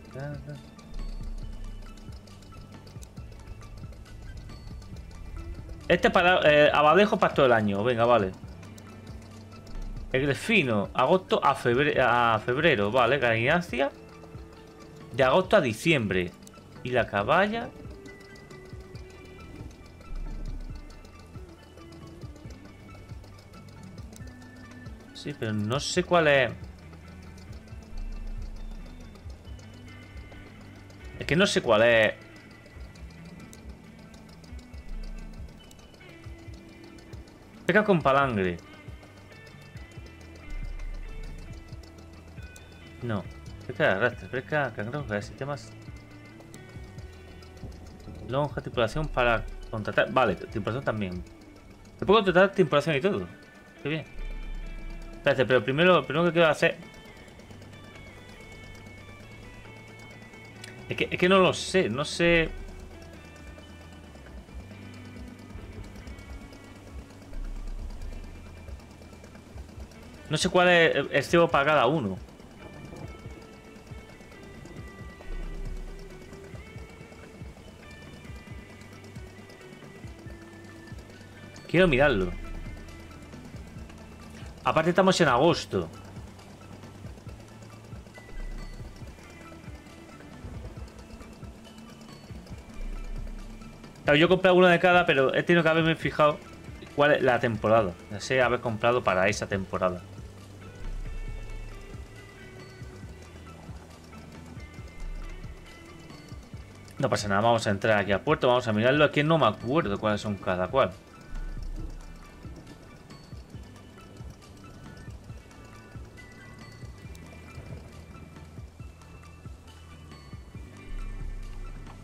Este es para abadejos para todo el año. Venga, vale. El grefino, agosto a febrero. Vale, ganancia. De agosto a diciembre. Y la caballa. Sí, pero no sé cuál es. Es que no sé cuál es. Pesca con palangre. No. Pesca de arrastre, pesca cangrejos, sistemas. Lonja, tripulación para contratar. Vale, tripulación también. Te puedo contratar tripulación y todo. Qué bien. Espérate, pero primero que quiero hacer. Es que no lo sé, no sé. No sé cuál es el cebo para cada uno. Quiero mirarlo. Aparte estamos en agosto. Claro, yo he comprado uno de cada, pero he tenido que haberme fijado cuál es la temporada. No sé, haber comprado para esa temporada. No pasa nada, vamos a entrar aquí a puerto, vamos a mirarlo. Aquí no me acuerdo cuáles son cada cual.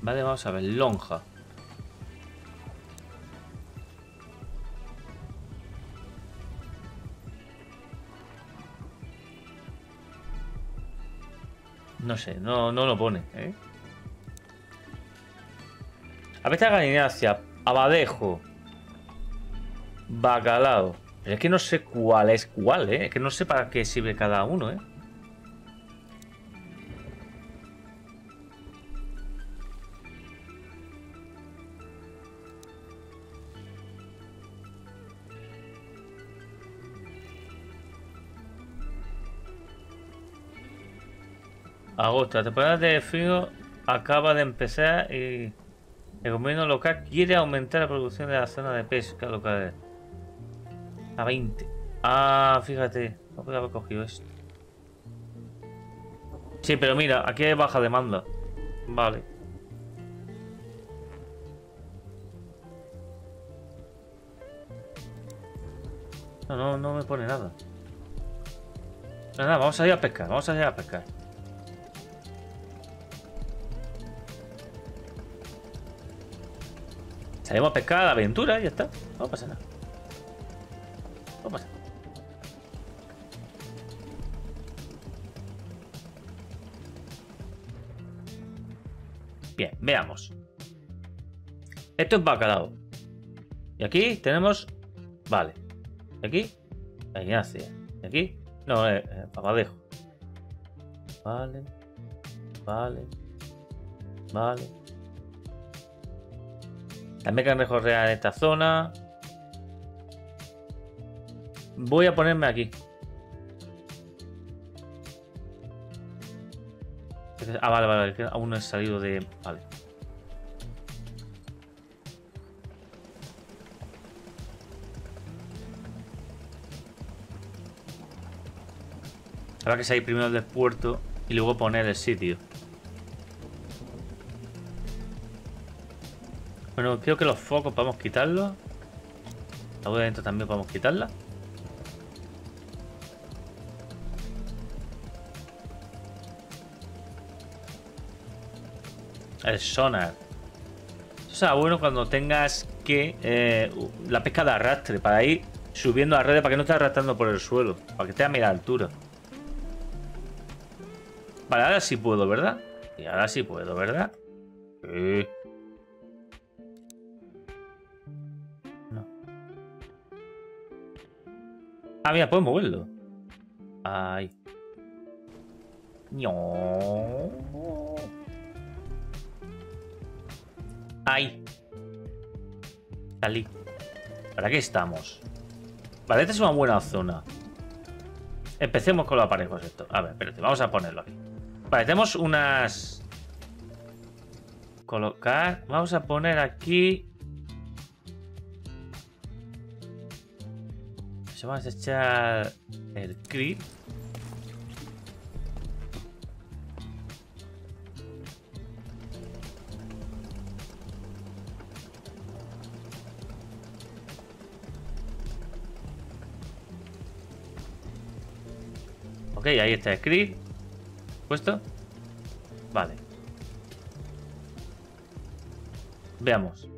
Vale, vamos a ver, lonja. No sé, no lo pone, ¿eh? A pesca galinácea, abadejo, bacalao. Pero es que no sé cuál es cuál, ¿eh? Es que no sé para qué sirve cada uno, ¿eh? Agosto, la temporada de frío acaba de empezar y el gobierno local quiere aumentar la producción de la zona de pesca local a 20. Ah, fíjate, no puedo haber cogido esto. Sí, pero mira, aquí hay baja demanda. Vale. No me pone nada. Nada, vamos a ir a pescar, vamos a ir a pescar. Salimos a pescar a la aventura y ya está. No pasa nada. No pasa nada. Bien, veamos. Esto es bacalao. Y aquí tenemos... Vale. Y aquí... Galinácea. Y aquí... No, abadejo. Vale. Vale. Vale. También cangrejos reales en esta zona. Voy a ponerme aquí. Ah, vale, vale. Aún no he salido de... Vale. Habrá que salir primero del puerto y luego poner el sitio. Bueno, creo que los focos podemos quitarlos. La boda de dentro también podemos quitarla. El sonar. O sea, bueno, cuando tengas que... la pesca de arrastre, para ir subiendo a redes, para que no esté arrastrando por el suelo, para que esté a media altura. Vale, ahora sí puedo, ¿verdad? Y ahora sí puedo, ¿verdad? Sí. Ah, mira, puedo moverlo. Ay. No. Ay. Salí. ¿Para qué estamos? Vale, esta es una buena zona. Empecemos con los aparejos estos. A ver, espérate, vamos a ponerlo aquí. Vale, tenemos unas... Colocar... Vamos a poner aquí... Vamos a echar el creep. Ok, ahí está el creep. ¿Puesto? Vale. Veamos.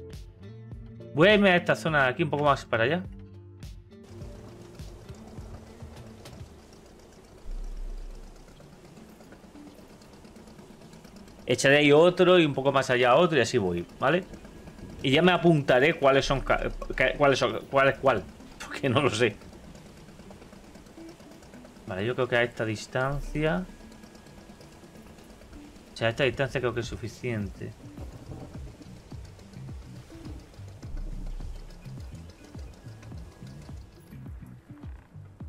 Voy a irme a esta zona de aquí un poco más para allá. Echaré ahí otro y un poco más allá otro y así voy, ¿vale? Y ya me apuntaré cuáles son... ¿Cuál? Porque no lo sé. Vale, yo creo que a esta distancia... O sea, a esta distancia creo que es suficiente.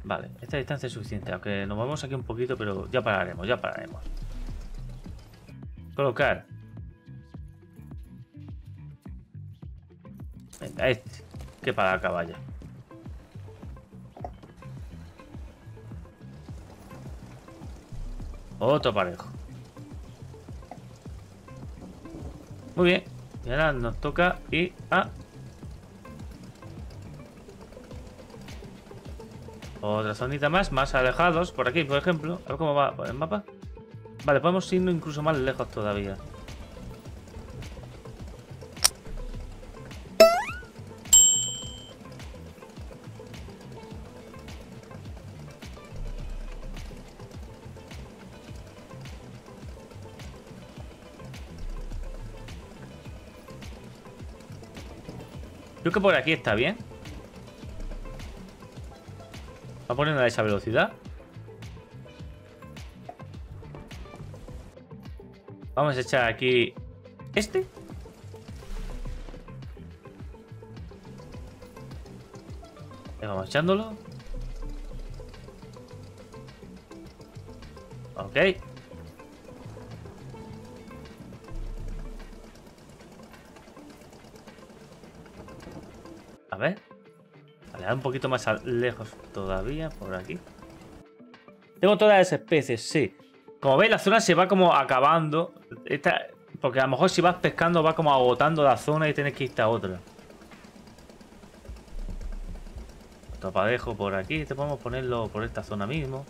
Vale, esta distancia es suficiente. Aunque nos movemos aquí un poquito, pero ya pararemos, ya pararemos. Colocar. Venga, este. Que para acá vaya. Otro parejo. Muy bien. Y ahora nos toca ir a... Otra zonita más, más alejados. Por aquí, por ejemplo. A ver cómo va el mapa. Vale, podemos irnos incluso más lejos todavía. Creo que por aquí está bien. Va poniendo a esa velocidad. Vamos a echar aquí este. Vamos echándolo. Ok. A ver. Vale, un poquito más lejos todavía por aquí. Tengo todas las especies, sí. Como veis, la zona se va como acabando. Esta, porque a lo mejor si vas pescando va como agotando la zona y tienes que irte a otra. Otro aparejo por aquí. Este podemos ponerlo por esta zona mismo.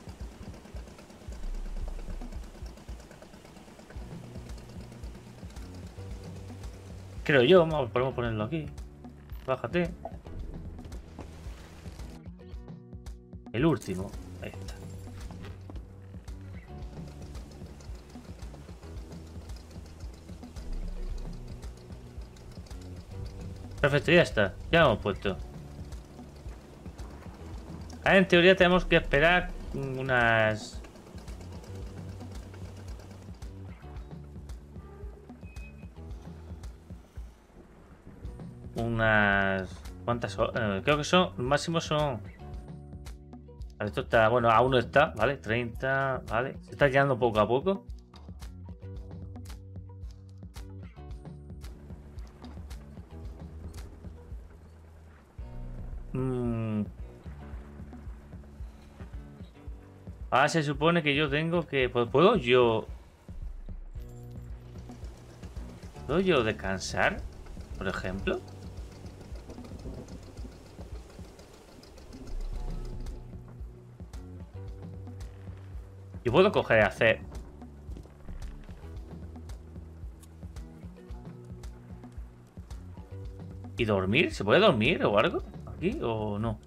Creo yo. Podemos ponerlo aquí. Bájate. El último. Ahí está. Perfecto, ya está. Ya lo hemos puesto. Ahora, en teoría tenemos que esperar unas... ¿Cuántas horas? Creo que son... Máximo son... Esto está... Bueno, aún no está, ¿vale? 30, ¿vale? Se está llenando poco a poco. Ah, se supone que yo tengo que... ¿Puedo yo...? ¿Puedo yo descansar? Por ejemplo. Yo puedo coger y hacer... ¿Y dormir? ¿Se puede dormir o algo? ¿Aquí o no?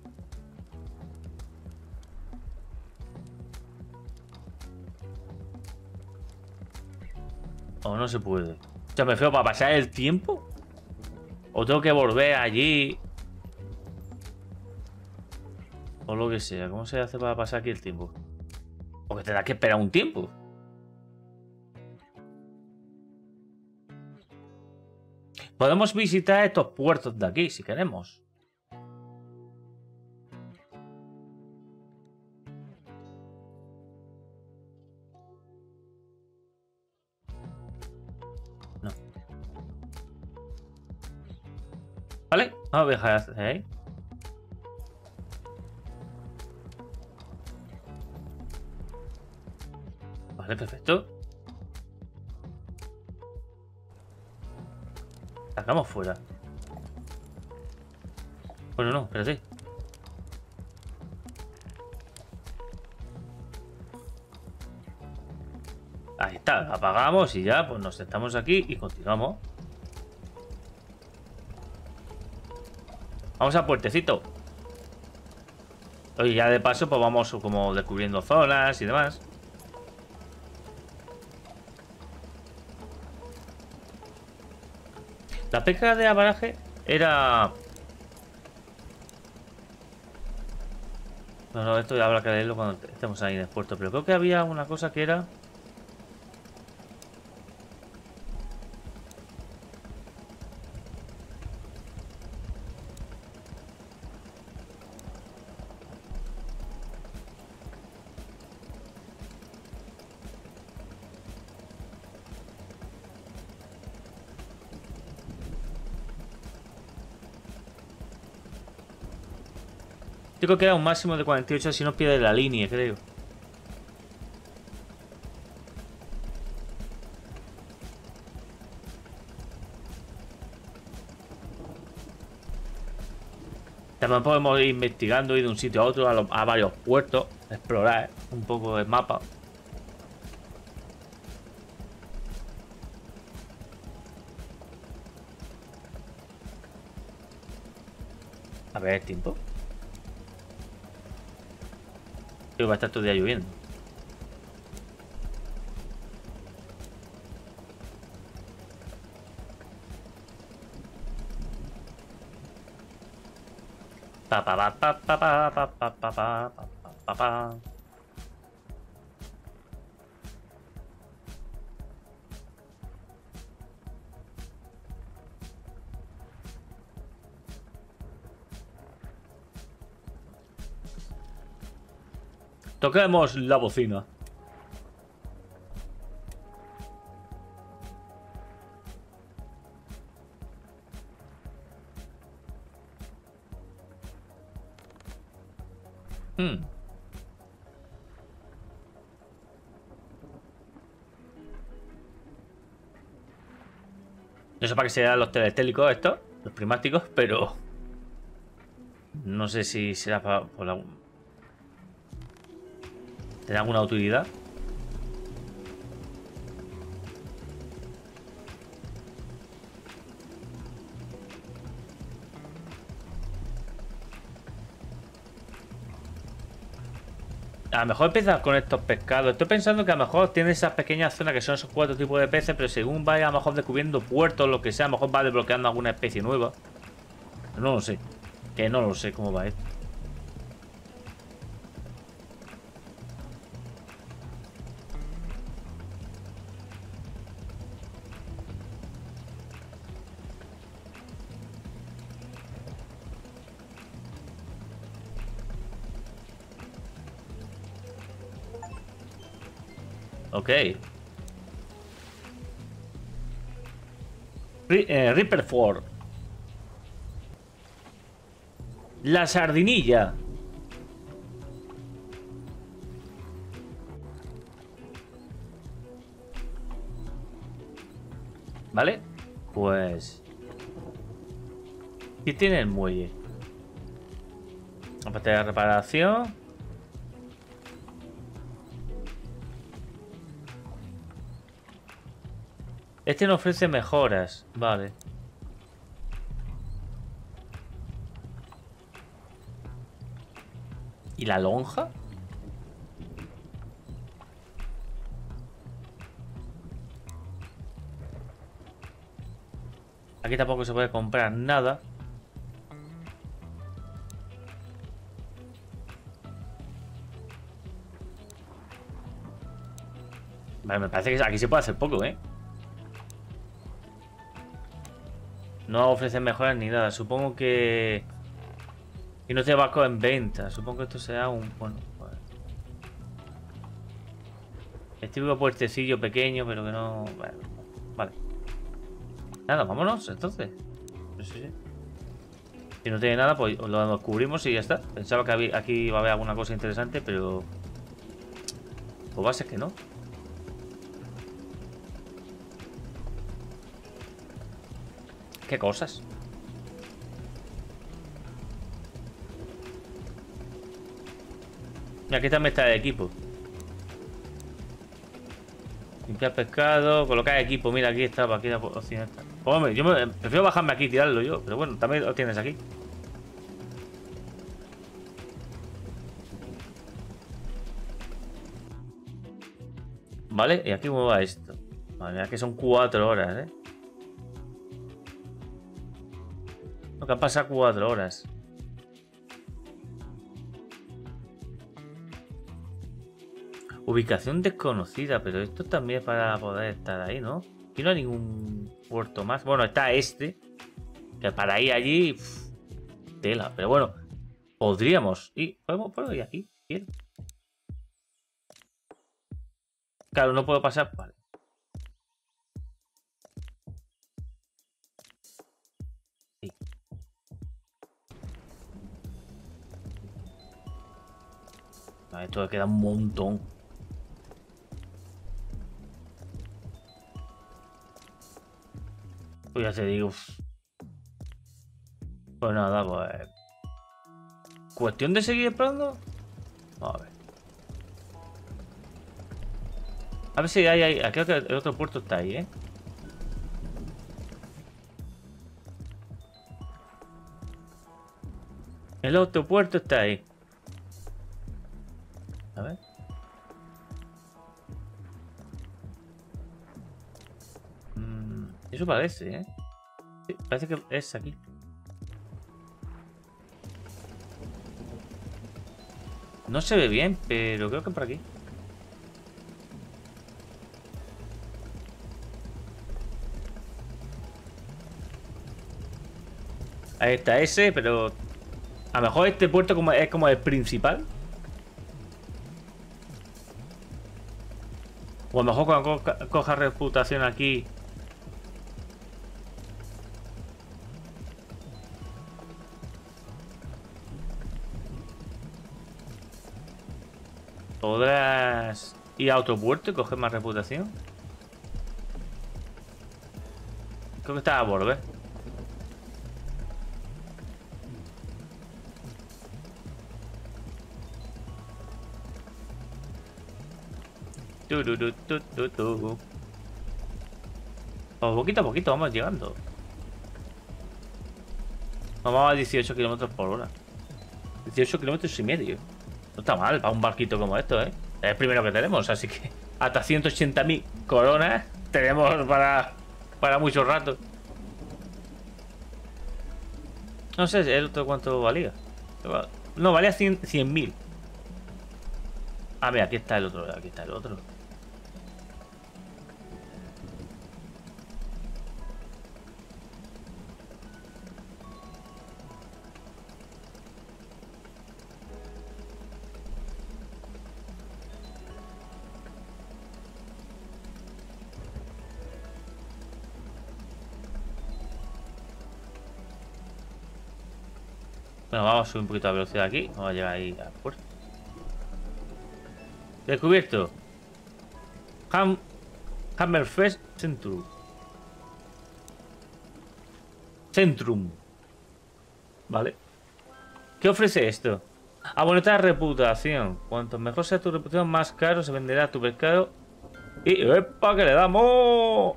O no se puede. O sea, me refiero para pasar el tiempo. O tengo que volver allí. O lo que sea. ¿Cómo se hace para pasar aquí el tiempo? Porque tendrás que esperar un tiempo. Podemos visitar estos puertos de aquí si queremos. Habe has, hey. Vale, perfecto. Sacamos fuera. Bueno, no, espérate. Ahí está, apagamos y ya, pues nos sentamos aquí y continuamos. Vamos a puertecito. Oye, ya de paso, pues vamos como descubriendo zonas y demás. La pesca de abaraje era... No, esto ya habrá que leerlo cuando estemos ahí en el puerto, pero creo que había una cosa que era... Yo creo que era un máximo de 48 si no pierde la línea, creo. También podemos ir investigando, ir de un sitio a otro, a varios puertos, explorar un poco el mapa. A ver el tiempo. Va a estar todo el día lloviendo. Toquemos la bocina. No sé para qué serán los telestélicos estos, los prismáticos, pero... No sé si será para... ¿Tiene alguna utilidad? A lo mejor empiezas con estos pescados. Estoy pensando que a lo mejor tiene esas pequeñas zonas que son esos 4 tipos de peces, pero según vaya a lo mejor descubriendo puertos, lo que sea, a lo mejor va desbloqueando alguna especie nueva. No lo sé. Que no lo sé cómo va esto. Ok. Ripperford. La sardinilla. Vale. Pues... ¿Qué tiene el muelle? Aparte de la reparación... Este no ofrece mejoras, vale. ¿Y la lonja? Aquí tampoco se puede comprar nada. Vale, me parece que aquí se puede hacer poco, ¿eh? No ofrecen mejoras ni nada. Supongo que... Y no te barco en venta. Supongo que esto será un... Bueno, joder. Este puertecillo pequeño, pero que no... Bueno, vale. Nada, vámonos entonces. No sé si... Si no tiene nada, pues lo cubrimos y ya está. Pensaba que aquí iba a haber alguna cosa interesante, pero... pues va a ser que no. ¿Qué cosas? Mira, aquí también está el equipo. Limpiar pescado, colocar equipo. Mira, aquí estaba, aquí la opción está. Hombre, yo prefiero bajarme aquí y tirarlo yo. Pero bueno, también lo tienes aquí. Vale, y aquí cómo va esto. Vale, aquí son 4 horas, ¿eh? Lo que ha pasado 4 horas. Ubicación desconocida, pero esto también es para poder estar ahí, ¿no? Aquí no hay ningún puerto más. Bueno, está este. Que para ir allí... pff, tela. Pero bueno, podríamos ir. ¿Podemos ir aquí? ¿Quiero? Claro, no puedo pasar. Vale. Sí. No, esto queda un montón. Pues ya te digo. Pues nada, pues... ¿cuestión de seguir explorando? A ver. A ver si hay... Aquí el otro puerto está ahí, ¿eh? El otro puerto está ahí. A ver. Eso parece, ¿eh? Sí, parece que es aquí. No se ve bien, pero creo que por aquí. Ahí está ese, pero... a lo mejor este puerto es como el principal. O a lo mejor cuando coja reputación aquí... podrás ir a otro puerto y coger más reputación. Creo que está a volver. Pues poquito a poquito vamos llegando. Vamos a 18 kilómetros por hora. 18 kilómetros y medio. No está mal para un barquito como esto, ¿eh? Es el primero que tenemos, así que hasta 180.000 coronas tenemos para mucho rato. No sé el otro cuánto valía. No, valía 100.000. Ah, mira, aquí está el otro, aquí está el otro. Bueno, vamos a subir un poquito la velocidad aquí. Vamos a llegar ahí al puerto. Descubierto. Hammerfest Centrum. Vale. ¿Qué ofrece esto? Ah, bueno, esta reputación. Cuanto mejor sea tu reputación, más caro se venderá tu pescado. Y... ¡epa! ¡Que le damos!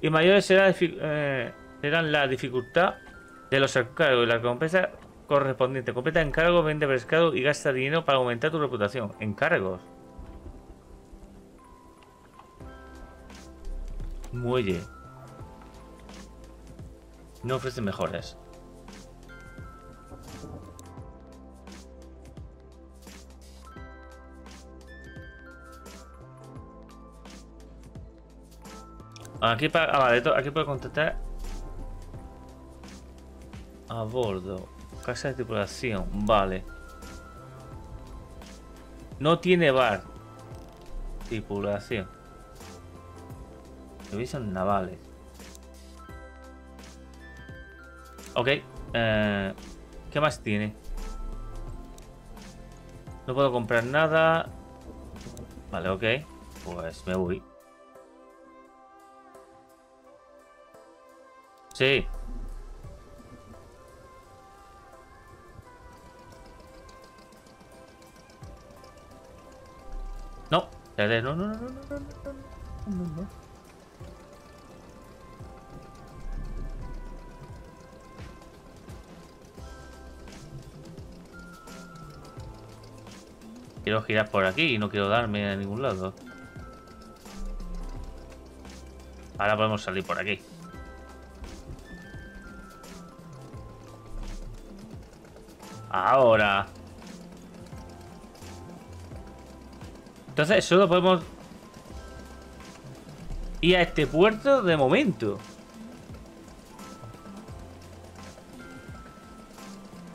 Y mayores serán la dificultad de los encargos y la recompensa correspondiente. Completa encargo, vende pescado y gasta dinero para aumentar tu reputación. Encargos. Muelle. No ofrece mejoras. Aquí para... ah, vale, aquí puedo contratar a bordo. Casa de tripulación, vale. No tiene bar. Tripulación. Revisan navales. Ok. ¿Qué más tiene? No puedo comprar nada. Vale, ok. Pues me voy. Sí. No. No. Quiero girar por aquí y no quiero darme a ningún lado. Ahora podemos salir por aquí. Ahora. Entonces solo podemos ir a este puerto de momento.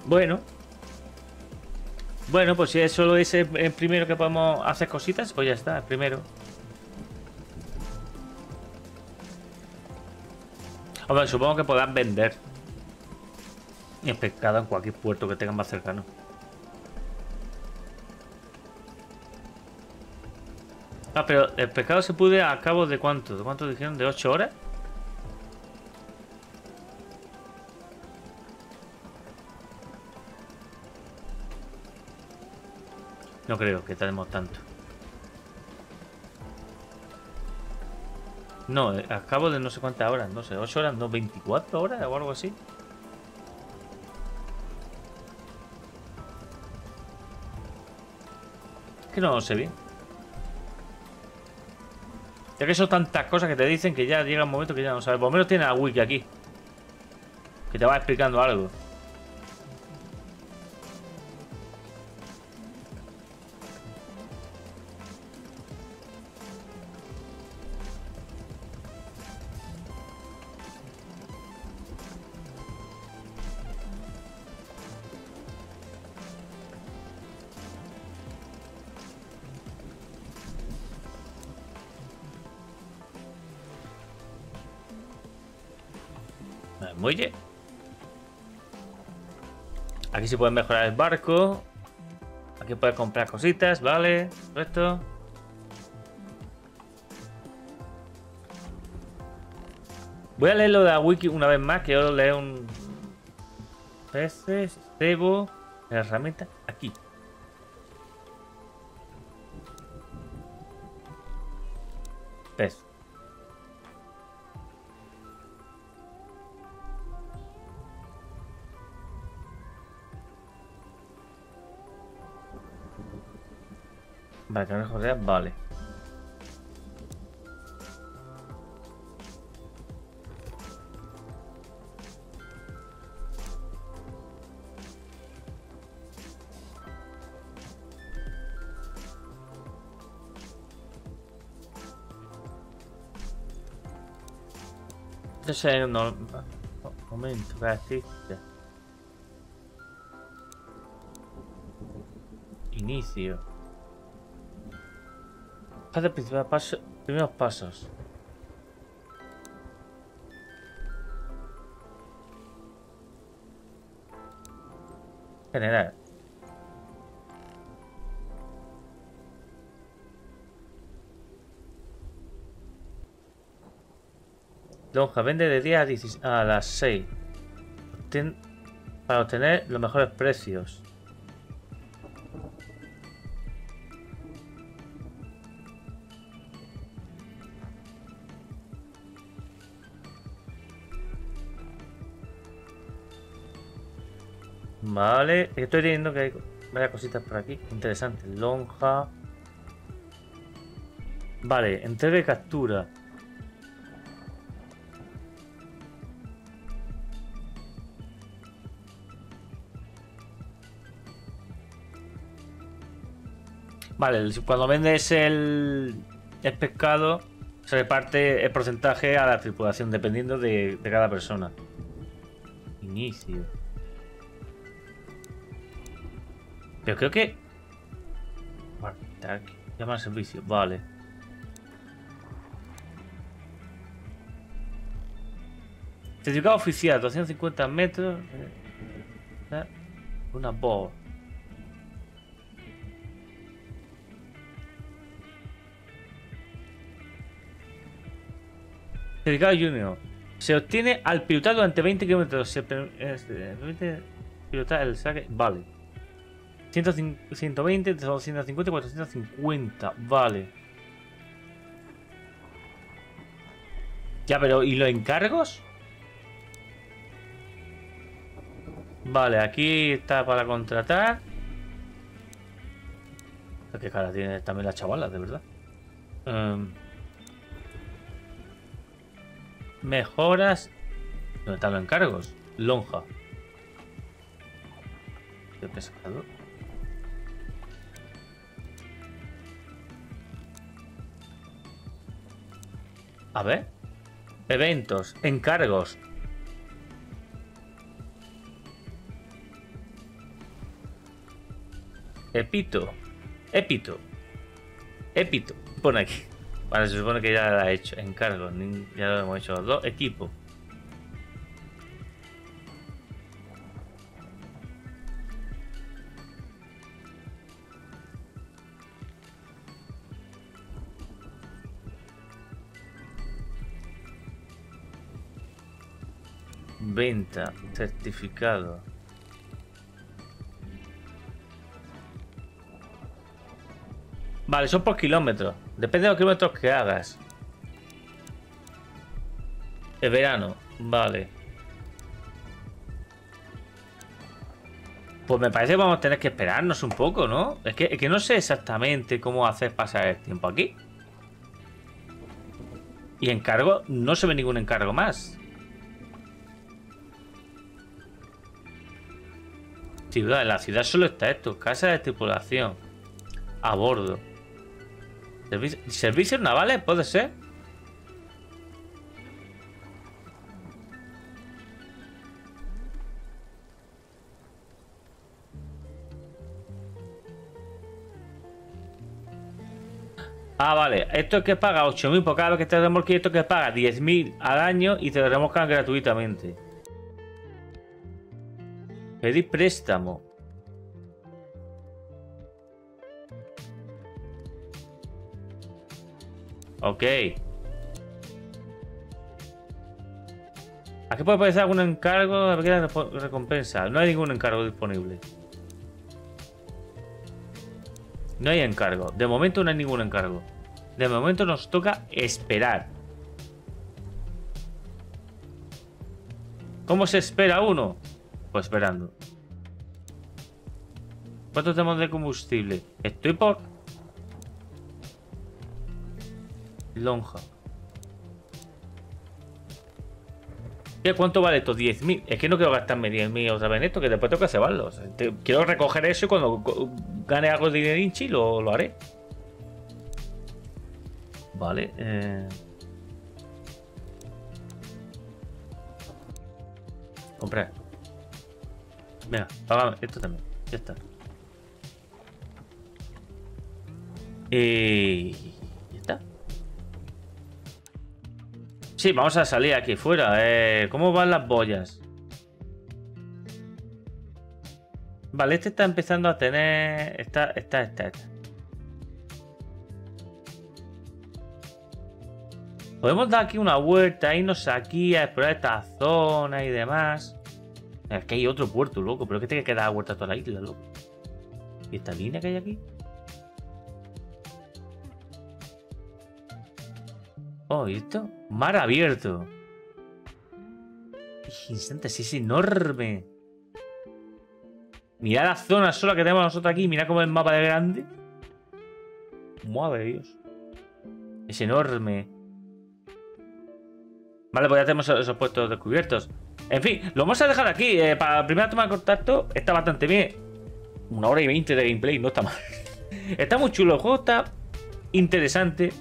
Bueno. Bueno, pues si es solo ese el primero que podemos hacer cositas, pues ya está, el primero. Hombre, supongo que podrán vender el pescado en cualquier puerto que tengan más cercano. Ah, pero el pescado se pude a cabo de cuánto, dijeron, de 8 horas. No creo que tardemos tanto. No, al cabo de no sé cuántas horas, no sé, 8 horas, no, 24 horas o algo así. Es que no lo sé bien. Ya que son tantas cosas que te dicen que ya llega un momento que ya no sabes. Por lo menos tienes a Wiki aquí, que te va explicando algo. Oye, aquí se puede mejorar el barco. Aquí puedes comprar cositas, vale. Esto. Voy a leer lo de la wiki una vez más. Que yo leo un. Peces, cebo, herramienta. Aquí. Pez. Vale, que no me jodeas, vale. Entonces, no. Momento, característica. Inicio. Hace primeros pasos. General. Lonja, vende de 10 a las 6. Para obtener los mejores precios. Vale, estoy viendo que hay varias cositas por aquí. Interesante, lonja. Vale, entrega y captura. Vale, cuando vendes el pescado, se reparte el porcentaje a la tripulación, dependiendo de cada persona. Inicio. Pero creo que... Llama al servicio, vale. Certificado oficial, 250 metros. hacer una board. Certificado Junior. Se obtiene al pilotar durante 20 kilómetros. Se permite pilotar el saque. Vale. 120, 250, 450. Vale. Ya, pero ¿y los encargos? Vale, aquí está para contratar. Qué cara tiene también las chavalas, de verdad. Mejoras. ¿Dónde están los encargos? Lonja. Qué pescado. A ver. Eventos, encargos. Epito. Pone aquí. Vale, se supone que ya lo ha hecho. Encargo. Ya lo hemos hecho los dos. Equipo. Venta. Certificado. Vale, son por kilómetros. Depende de los kilómetros que hagas. El verano. Vale. Pues me parece que vamos a tener que esperarnos un poco, ¿no? Es que no sé exactamente cómo hacer pasar el tiempo aquí. Y encargo... No se ve ningún encargo más. Ciudad. En la ciudad solo está esto. Casa de tripulación. A bordo. ¿Servicios navales? ¿Puede ser? Ah, vale. Esto es que paga 8.000 por cada vez que te remolque, y esto que paga 10.000 al año y te lo remolcan gratuitamente. Pedir préstamo. Ok. Aquí puede aparecer algún encargo, pequeña recompensa. No hay ningún encargo disponible. No hay encargo. De momento no hay ningún encargo. De momento nos toca esperar. ¿Cómo se espera uno? Pues esperando. ¿Cuánto tenemos de combustible? Estoy por... Lonja. ¿Qué? ¿Cuánto vale esto? 10.000. Es que no quiero gastarme 10.000 otra vez en esto, que después tengo que cebarlo. Quiero recoger eso y cuando gane algo de dinerín lo haré. Vale. Comprar. Venga, págame esto también. Ya está. Sí, vamos a salir aquí fuera. ¿Cómo van las boyas? Vale, este está empezando a tener... Esta. Podemos dar aquí una vuelta, irnos aquí a explorar esta zona y demás. Es que hay otro puerto, loco. Pero es que tiene que dar vuelta a toda la isla, loco. ¿Y esta línea que hay aquí? Oh, ¿y esto? Mar abierto. Instante, sí, es enorme. Mirad la zona sola que tenemos nosotros aquí. Mirad cómo es el mapa de grande. Madre de Dios. Es enorme. Vale, pues ya tenemos esos puestos descubiertos. En fin, lo vamos a dejar aquí. Para la primera toma de contacto está bastante bien. 1 hora y 20 de gameplay, no está mal. Está muy chulo el juego, está interesante.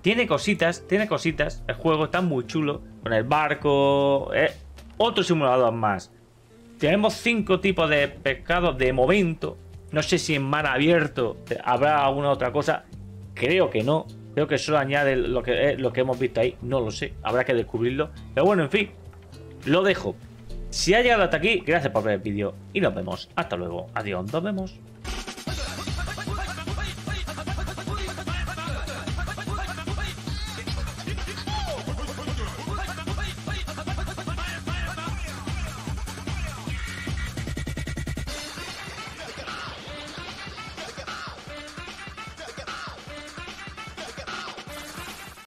Tiene cositas. El juego está muy chulo. Con el barco. Otro simulador más. Tenemos 5 tipos de pescado de momento. No sé si en mar abierto habrá alguna otra cosa. Creo que no. Creo que solo añade lo que hemos visto ahí. No lo sé. Habrá que descubrirlo. Pero bueno, en fin. Lo dejo. Si ha llegado hasta aquí, gracias por ver el vídeo y nos vemos. Hasta luego. Adiós, nos vemos.